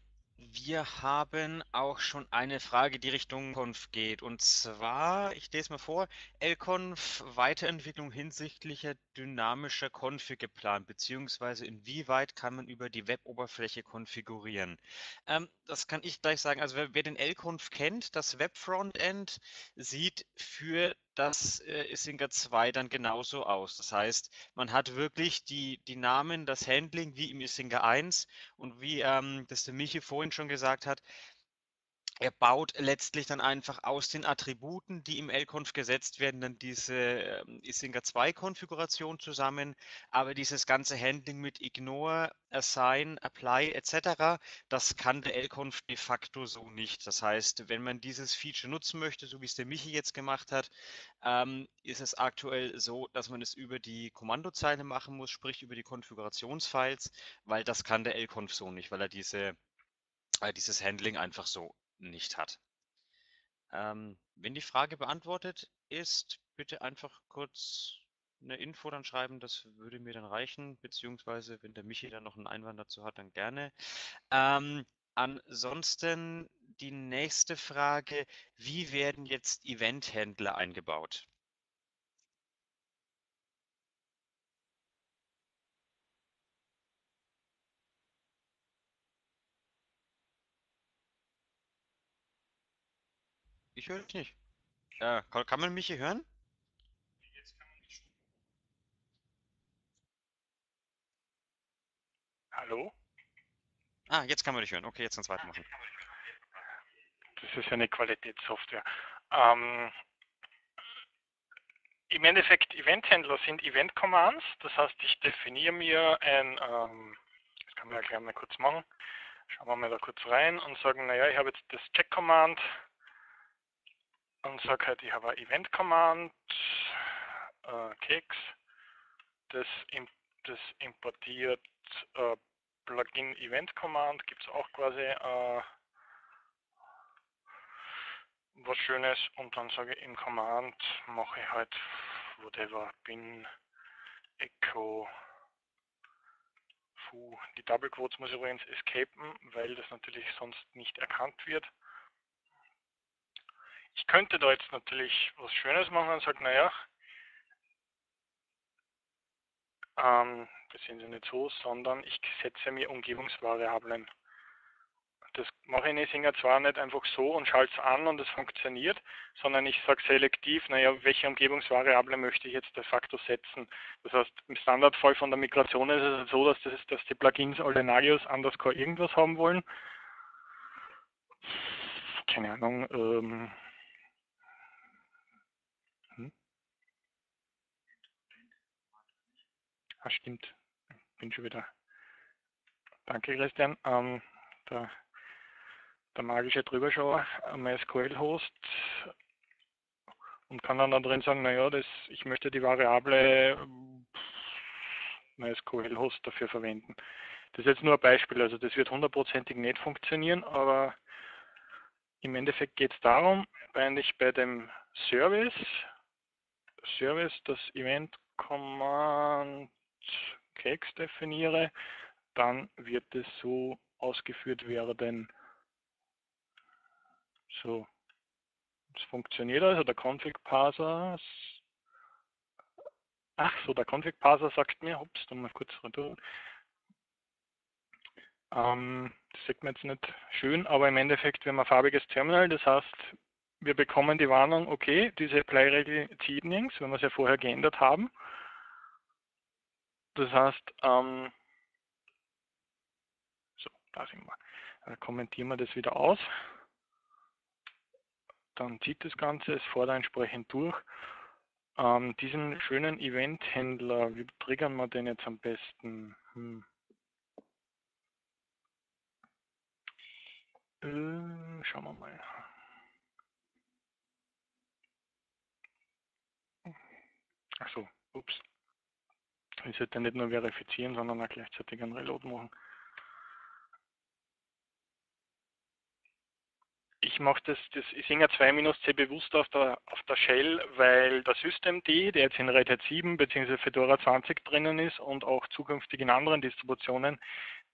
Wir haben auch schon eine Frage, die Richtung LConf geht. Und zwar, ich lese mal vor, LConf Weiterentwicklung hinsichtlicher dynamischer Config geplant, beziehungsweise inwieweit kann man über die Web-Oberfläche konfigurieren. Ähm, das kann ich gleich sagen. Also wer, wer den LConf kennt, das Web-Frontend sieht für das äh, Icinga zwei dann genauso aus. Das heißt, man hat wirklich die, die Namen, das Handling wie im Icinga eins und wie ähm, das der Michi vorhin schon gesagt hat, er baut letztlich dann einfach aus den Attributen, die im LConf gesetzt werden, dann diese ähm, Icinga zwei Konfiguration zusammen, aber dieses ganze Handling mit Ignore, Assign, Apply et cetera, das kann der LConf de facto so nicht. Das heißt, wenn man dieses Feature nutzen möchte, so wie es der Michi jetzt gemacht hat, ähm, ist es aktuell so, dass man es über die Kommandozeile machen muss, sprich über die Konfigurationsfiles, weil das kann der LConf so nicht, weil er diese, äh, dieses Handling einfach so nicht hat. Ähm, wenn die Frage beantwortet ist, bitte einfach kurz eine Info dann schreiben, das würde mir dann reichen, beziehungsweise wenn der Michi dann noch einen Einwand dazu hat, dann gerne. Ähm, ansonsten die nächste Frage, wie werden jetzt Eventhändler eingebaut? Ich höre dich nicht. Äh, kann man mich hier hören? Jetzt kann man nicht. Hallo? Ah, jetzt kann man dich hören. Okay, jetzt kannst du weitermachen. Das ist ja eine Qualitätssoftware. Ähm, Im Endeffekt, Eventhändler sind Event-Commands. Das heißt, ich definiere mir ein... Ähm, das kann man ja gleich mal kurz machen. Schauen wir mal da kurz rein und sagen, naja, ich habe jetzt das Check-Command. Und sage halt, ich habe ein Event-Command, äh, Keks, das, imp das importiert äh, Plugin-Event-Command, gibt es auch quasi äh, was Schönes. Und dann sage ich im Command, mache ich halt whatever, bin, echo, Puh, die Double Quotes muss ich übrigens escapen, weil das natürlich sonst nicht erkannt wird. Ich könnte da jetzt natürlich was Schönes machen und sagen, naja, ähm, das sehen Sie nicht so, sondern ich setze mir Umgebungsvariablen. Das mache ich in Icinga zwei nicht einfach so und schalte es an und es funktioniert, sondern ich sage selektiv, naja, welche Umgebungsvariable möchte ich jetzt de facto setzen. Das heißt, im Standardfall von der Migration ist es so, dass, das ist, dass die Plugins alle Nagios underscore irgendwas haben wollen. Keine Ahnung. Ähm hm? Ah, stimmt. Bin schon wieder. Danke, Christian. Ähm, da Der magische Drüberschauer, MySQL-Host, und kann dann da drin sagen, naja, das, ich möchte die Variable MySQL-Host dafür verwenden. Das ist jetzt nur ein Beispiel, also das wird hundertprozentig nicht funktionieren, aber im Endeffekt geht es darum, wenn ich bei dem Service, Service das Event Command Kegs definiere, dann wird es so ausgeführt werden. So, das funktioniert also, der Config-Parser, ach so, der Config-Parser sagt mir, ups, dann mal kurz retour. Ähm, das sieht man jetzt nicht schön, aber im Endeffekt, wir haben ein farbiges Terminal, das heißt, wir bekommen die Warnung, okay, diese Apply-Regel zieht nirgends, wenn wir es ja vorher geändert haben. Das heißt, ähm, so, da sind wir, dann kommentieren wir das wieder aus. Dann zieht das Ganze, es fordert entsprechend durch. Ähm, diesen schönen Event-Händler, wie triggern wir den jetzt am besten? Hm. Äh, schauen wir mal. Achso, ups. Ich sollte nicht nur verifizieren, sondern auch gleichzeitig einen Reload machen. Ich mache das, das Icinga zwei C bewusst auf der, auf der Shell, weil der System-D, der jetzt in Red Hat sieben bzw. Fedora zwanzig drinnen ist und auch zukünftig in anderen Distributionen,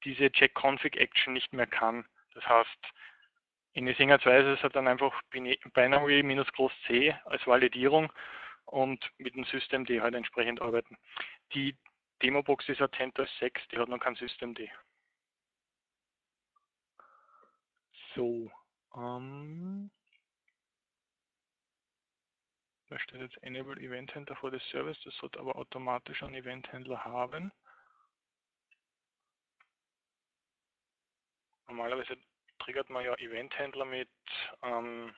diese Check-Config-Action nicht mehr kann. Das heißt, in Icinga zwei ist es halt dann einfach Binary minus groß C als Validierung und mit dem System-D halt entsprechend arbeiten. Die Demo-Box ist CentOS sechs, die hat noch kein System-D. So. Um, da steht jetzt Enable Event Handler for the Service, das sollte aber automatisch einen Event Handler haben. Normalerweise triggert man ja Event Handler mit ähm,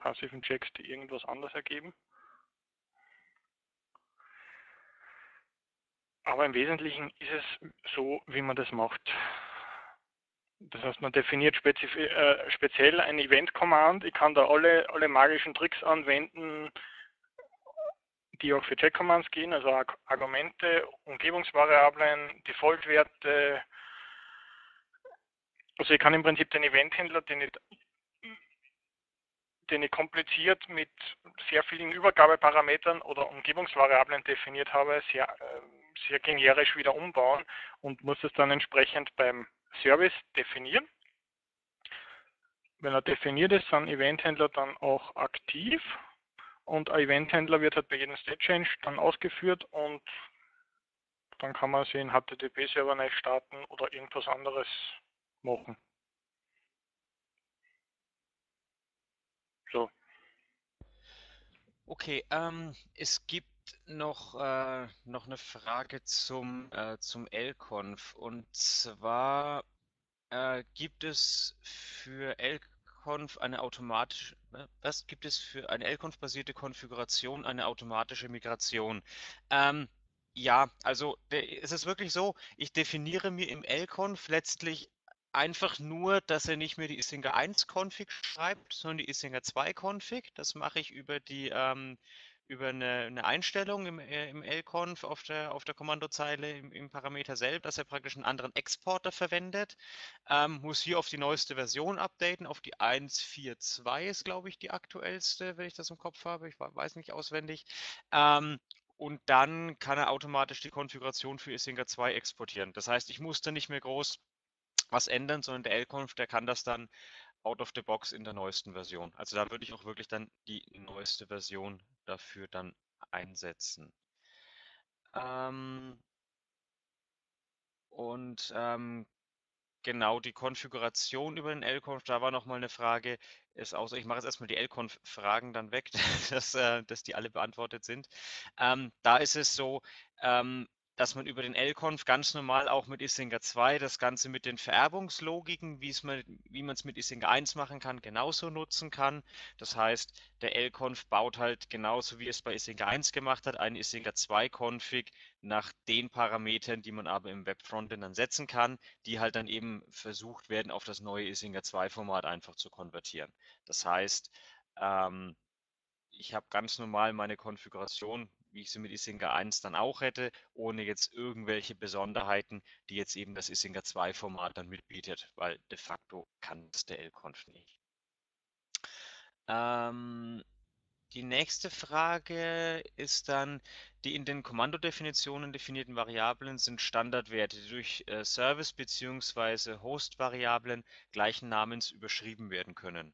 passiven Checks, die irgendwas anders ergeben. Aber im Wesentlichen ist es so, wie man das macht. Das heißt, man definiert äh, speziell ein Event-Command. Ich kann da alle, alle magischen Tricks anwenden, die auch für Check-Commands gehen, also Arg Argumente, Umgebungsvariablen, Default-Werte. Also ich kann im Prinzip den Event-Händler, den ich, den ich kompliziert mit sehr vielen Übergabeparametern oder Umgebungsvariablen definiert habe, sehr, äh, sehr generisch wieder umbauen und muss es dann entsprechend beim Service definieren. Wenn er definiert ist, sind Event-Händler dann auch aktiv und ein Event-Händler wird halt bei jedem State-Change dann ausgeführt und dann kann man sich in H T T P-Server neu starten oder irgendwas anderes machen. So. Okay, ähm, es gibt noch äh, noch eine Frage zum äh, zum LConf, und zwar äh, gibt es für LConf eine automatische ne, was gibt es für eine LConf basierte Konfiguration eine automatische Migration? Ähm, ja, also es ist wirklich so, ich definiere mir im LConf letztlich einfach nur, dass er nicht mehr die Icinga eins Config schreibt, sondern die Icinga zwei Config. Das mache ich über die ähm, über eine, eine Einstellung im, äh, im LConf auf der, auf der Kommandozeile, im, im Parameter selbst, dass er praktisch einen anderen Exporter verwendet, ähm, muss hier auf die neueste Version updaten, auf die eins Punkt vier Punkt zwei ist, glaube ich, die aktuellste, wenn ich das im Kopf habe, ich weiß nicht auswendig, ähm, und dann kann er automatisch die Konfiguration für Icinga zwei exportieren. Das heißt, ich musste nicht mehr groß was ändern, sondern der LConf, der kann das dann out of the box in der neuesten Version. Also da würde ich auch wirklich dann die neueste Version dafür dann einsetzen. Ähm, und ähm, genau, die Konfiguration über den LConf, da war nochmal eine Frage, ist außer, ich mache jetzt erstmal die LConf-Fragen dann weg, dass, äh, dass die alle beantwortet sind. Ähm, da ist es so, ähm, dass man über den LConf ganz normal auch mit Icinga zwei das Ganze mit den Vererbungslogiken, wie man es mit Icinga eins machen kann, genauso nutzen kann. Das heißt, der LConf baut halt genauso, wie es bei Icinga eins gemacht hat, einen Icinga zwei Config nach den Parametern, die man aber im Webfrontend dann setzen kann, die halt dann eben versucht werden, auf das neue Icinga zwei Format einfach zu konvertieren. Das heißt, ähm, ich habe ganz normal meine Konfiguration, wie ich sie mit Icinga eins dann auch hätte, ohne jetzt irgendwelche Besonderheiten, die jetzt eben das Icinga zwei Format dann mitbietet, weil de facto kann es der LConf nicht. Ähm, die nächste Frage ist dann, die in den Kommandodefinitionen definierten Variablen sind Standardwerte, die durch äh, Service- bzw. Host-Variablen gleichen Namens überschrieben werden können.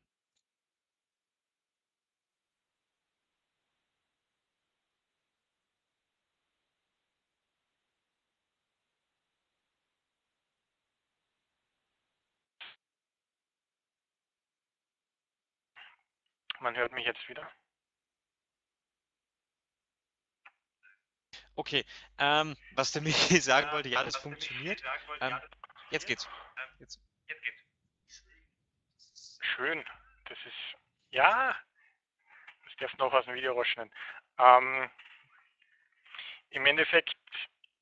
Man hört mich jetzt wieder. Okay, ähm, was der Michi sagen ähm, wollte, ja, das funktioniert. Wollte, ähm, ja, das funktioniert. Jetzt geht's. Ähm, jetzt. jetzt geht's. Schön, das ist, ja, das darf noch aus dem Video rausschneiden. Ähm, Im Endeffekt,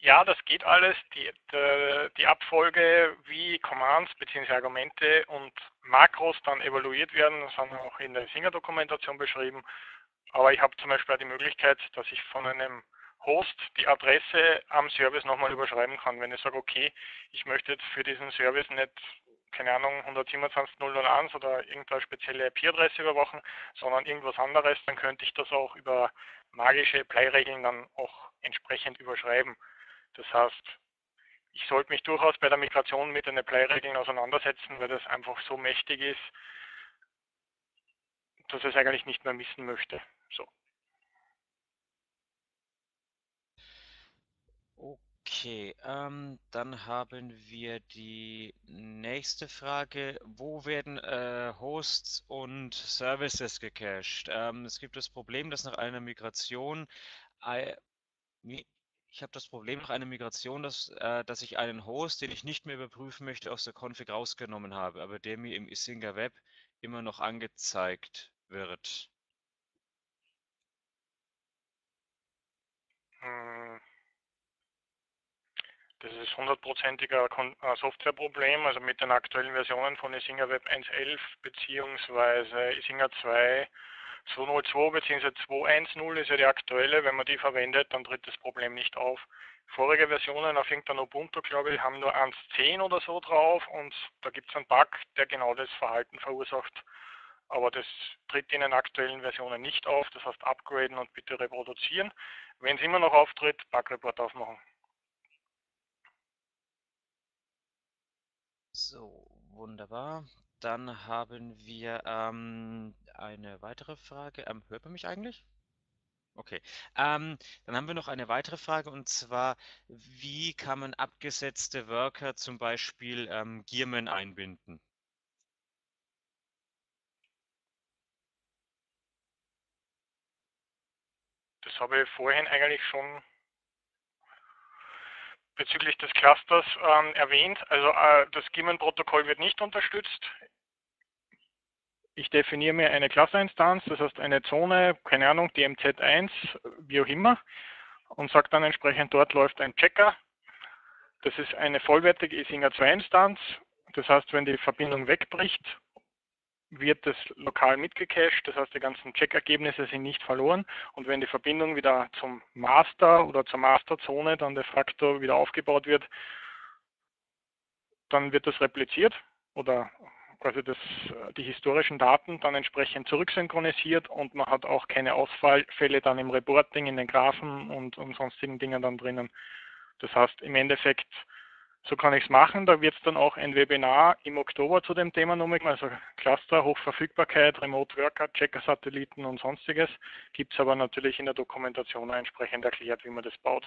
ja, das geht alles. Die, die, die Abfolge, wie Commands bzw. Argumente und Makros dann evaluiert werden, das haben wir auch in der Icinga-Dokumentation beschrieben. Aber ich habe zum Beispiel auch die Möglichkeit, dass ich von einem Host die Adresse am Service nochmal überschreiben kann. Wenn ich sage, okay, ich möchte jetzt für diesen Service nicht, keine Ahnung, hundertsiebenundzwanzig Punkt null Punkt null Punkt eins oder irgendeine spezielle I P-Adresse überwachen, sondern irgendwas anderes, dann könnte ich das auch über magische Play-Regeln dann auch entsprechend überschreiben. Das heißt, ich sollte mich durchaus bei der Migration mit den Apply-Regeln auseinandersetzen, weil das einfach so mächtig ist, dass ich es eigentlich nicht mehr missen möchte. So. Okay, ähm, dann haben wir die nächste Frage. Wo werden äh, Hosts und Services gecached? Ähm, es gibt das Problem, dass nach einer Migration... I Ich habe das Problem nach einer Migration, dass, äh, dass ich einen Host, den ich nicht mehr überprüfen möchte, aus der Config rausgenommen habe, aber der mir im Icinga Web immer noch angezeigt wird. Das ist hundertprozentiger Softwareproblem. Also mit den aktuellen Versionen von Icinga Web eins Punkt elf bzw. Icinga zwei zwei Punkt null zwei bzw. zwei Punkt eins Punkt null ist ja die aktuelle, wenn man die verwendet, dann tritt das Problem nicht auf. Vorige Versionen auf irgendeiner Ubuntu, glaube ich, haben nur eins Punkt zehn oder so drauf und da gibt es einen Bug, der genau das Verhalten verursacht. Aber das tritt in den aktuellen Versionen nicht auf, das heißt upgraden und bitte reproduzieren. Wenn es immer noch auftritt, Bugreport aufmachen. So, wunderbar. Dann haben wir ähm, eine weitere Frage. Ähm, hört man mich eigentlich? Okay. Ähm, dann haben wir noch eine weitere Frage und zwar, wie kann man abgesetzte Worker, zum Beispiel ähm, Gearman, einbinden? Das habe ich vorhin eigentlich schon bezüglich des Clusters ähm, erwähnt. Also äh, das Gearman-Protokoll wird nicht unterstützt. Ich definiere mir eine Clusterinstanz, das heißt eine Zone, keine Ahnung, die M Z eins, wie auch immer, und sage dann entsprechend, dort läuft ein Checker. Das ist eine vollwertige Icinga zwei Instanz. Das heißt, wenn die Verbindung wegbricht, wird das lokal mitgecached, das heißt, die ganzen Check-Ergebnisse sind nicht verloren und wenn die Verbindung wieder zum Master oder zur Masterzone dann de facto wieder aufgebaut wird, dann wird das repliziert oder quasi das, die historischen Daten dann entsprechend zurücksynchronisiert und man hat auch keine Ausfälle dann im Reporting, in den Graphen und, und sonstigen Dingen dann drinnen. Das heißt, im Endeffekt, so kann ich es machen. Da wird es dann auch ein Webinar im Oktober zu dem Thema nochmal, also Cluster, Hochverfügbarkeit, Remote Worker, Checker-Satelliten und sonstiges. Gibt es aber natürlich in der Dokumentation entsprechend erklärt, wie man das baut.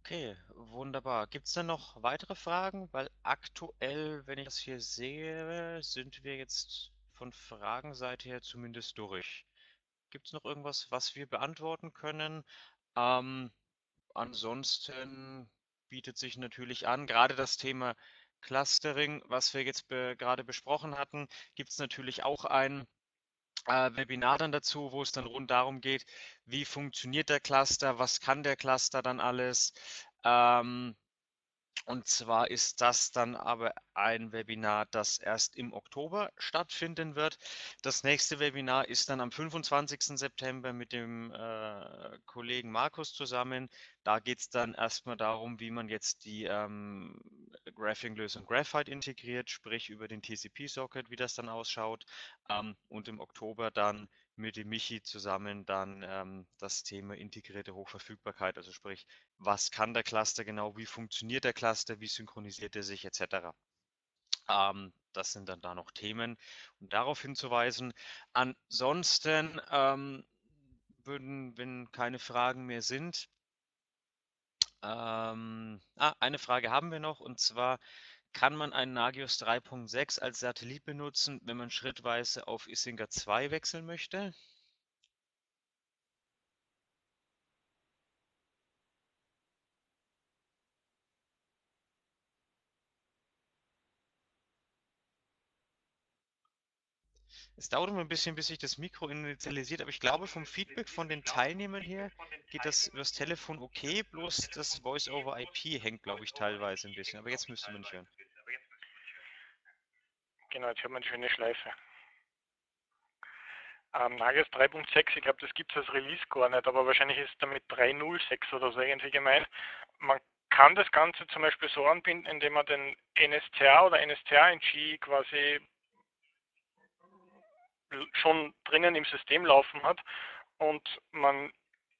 Okay, wunderbar. Gibt es denn noch weitere Fragen? Weil aktuell, wenn ich das hier sehe, sind wir jetzt von Fragenseite her zumindest durch. Gibt es noch irgendwas, was wir beantworten können? Ähm, ansonsten bietet sich natürlich an, gerade das Thema Clustering, was wir jetzt be- gerade besprochen hatten, gibt es natürlich auch ein Äh, Webinar dann dazu, wo es dann rund darum geht, wie funktioniert der Cluster, was kann der Cluster dann alles. Ähm, und zwar ist das dann aber ein Webinar, das erst im Oktober stattfinden wird. Das nächste Webinar ist dann am fünfundzwanzigsten September mit dem äh, Kollegen Markus zusammen. Da geht es dann erstmal darum, wie man jetzt die ähm, Graphing-Lösung Graphite integriert, sprich über den T C P-Socket, wie das dann ausschaut. Ähm, und im Oktober dann mit dem Michi zusammen dann ähm, das Thema integrierte Hochverfügbarkeit, also sprich, was kann der Cluster genau, wie funktioniert der Cluster, wie synchronisiert er sich et cetera. Ähm, das sind dann da noch Themen, um darauf hinzuweisen. Ansonsten, ähm, würden, wenn keine Fragen mehr sind, ähm, ah, eine Frage haben wir noch, und zwar: Kann man einen Nagios drei Punkt sechs als Satellit benutzen, wenn man schrittweise auf Icinga zwei wechseln möchte? Es dauert immer ein bisschen, bis sich das Mikro initialisiert, aber ich glaube, vom Feedback von den Teilnehmern hier geht das übers Telefon okay, bloß das Voice-over-I P hängt, glaube ich, teilweise ein bisschen. Aber jetzt müsste man nicht hören. Genau, jetzt hört man eine schöne Schleife. Ähm, Nagios drei Punkt sechs, ich glaube, das gibt es als Release gar nicht, aber wahrscheinlich ist damit drei Punkt null sechs oder so irgendwie gemeint. Man kann das Ganze zum Beispiel so anbinden, indem man den N S T R oder N S T R N G quasi schon drinnen im System laufen hat, und man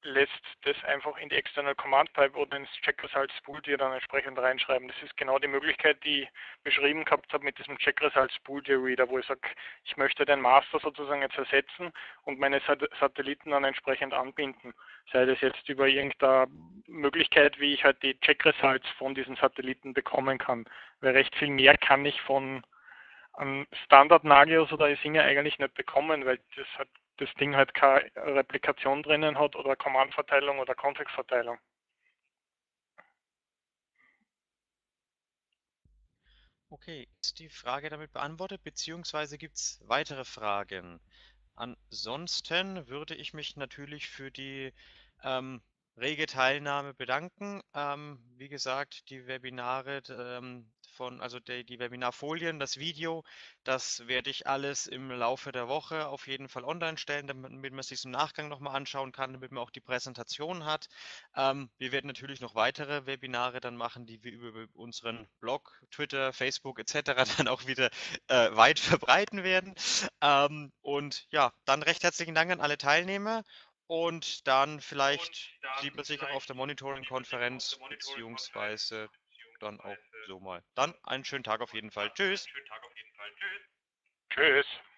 lässt das einfach in die External Command Pipe oder ins Check-Result-Spool dir dann entsprechend reinschreiben. Das ist genau die Möglichkeit, die ich beschrieben gehabt habe mit diesem Check-Result-Spool-Reader, wo ich sage, ich möchte den Master sozusagen jetzt ersetzen und meine Satelliten dann entsprechend anbinden. Sei das jetzt über irgendeine Möglichkeit, wie ich halt die Check-Results von diesen Satelliten bekommen kann. Weil recht viel mehr kann ich von an Standard Nagios oder Icinga eigentlich nicht bekommen, weil das, hat, das Ding halt keine Replikation drinnen hat oder Command-Verteilung oder Kontext-Verteilung. Okay, ist die Frage damit beantwortet, beziehungsweise gibt es weitere Fragen? Ansonsten würde ich mich natürlich für die ähm, rege Teilnahme bedanken. Ähm, wie gesagt, die Webinare, ähm, Von, also die, die Webinarfolien, das Video, das werde ich alles im Laufe der Woche auf jeden Fall online stellen, damit man es sich im Nachgang nochmal anschauen kann, damit man auch die Präsentation hat. Ähm, wir werden natürlich noch weitere Webinare dann machen, die wir über unseren Blog, Twitter, Facebook et cetera dann auch wieder äh, weit verbreiten werden. Ähm, und ja, dann recht herzlichen Dank an alle Teilnehmer, und dann vielleicht und dann sieht man sich auch auf der Monitoring-Konferenz beziehungsweise dann auch so mal. Dann einen schönen Tag auf jeden Fall. Tschüss. Tschüss.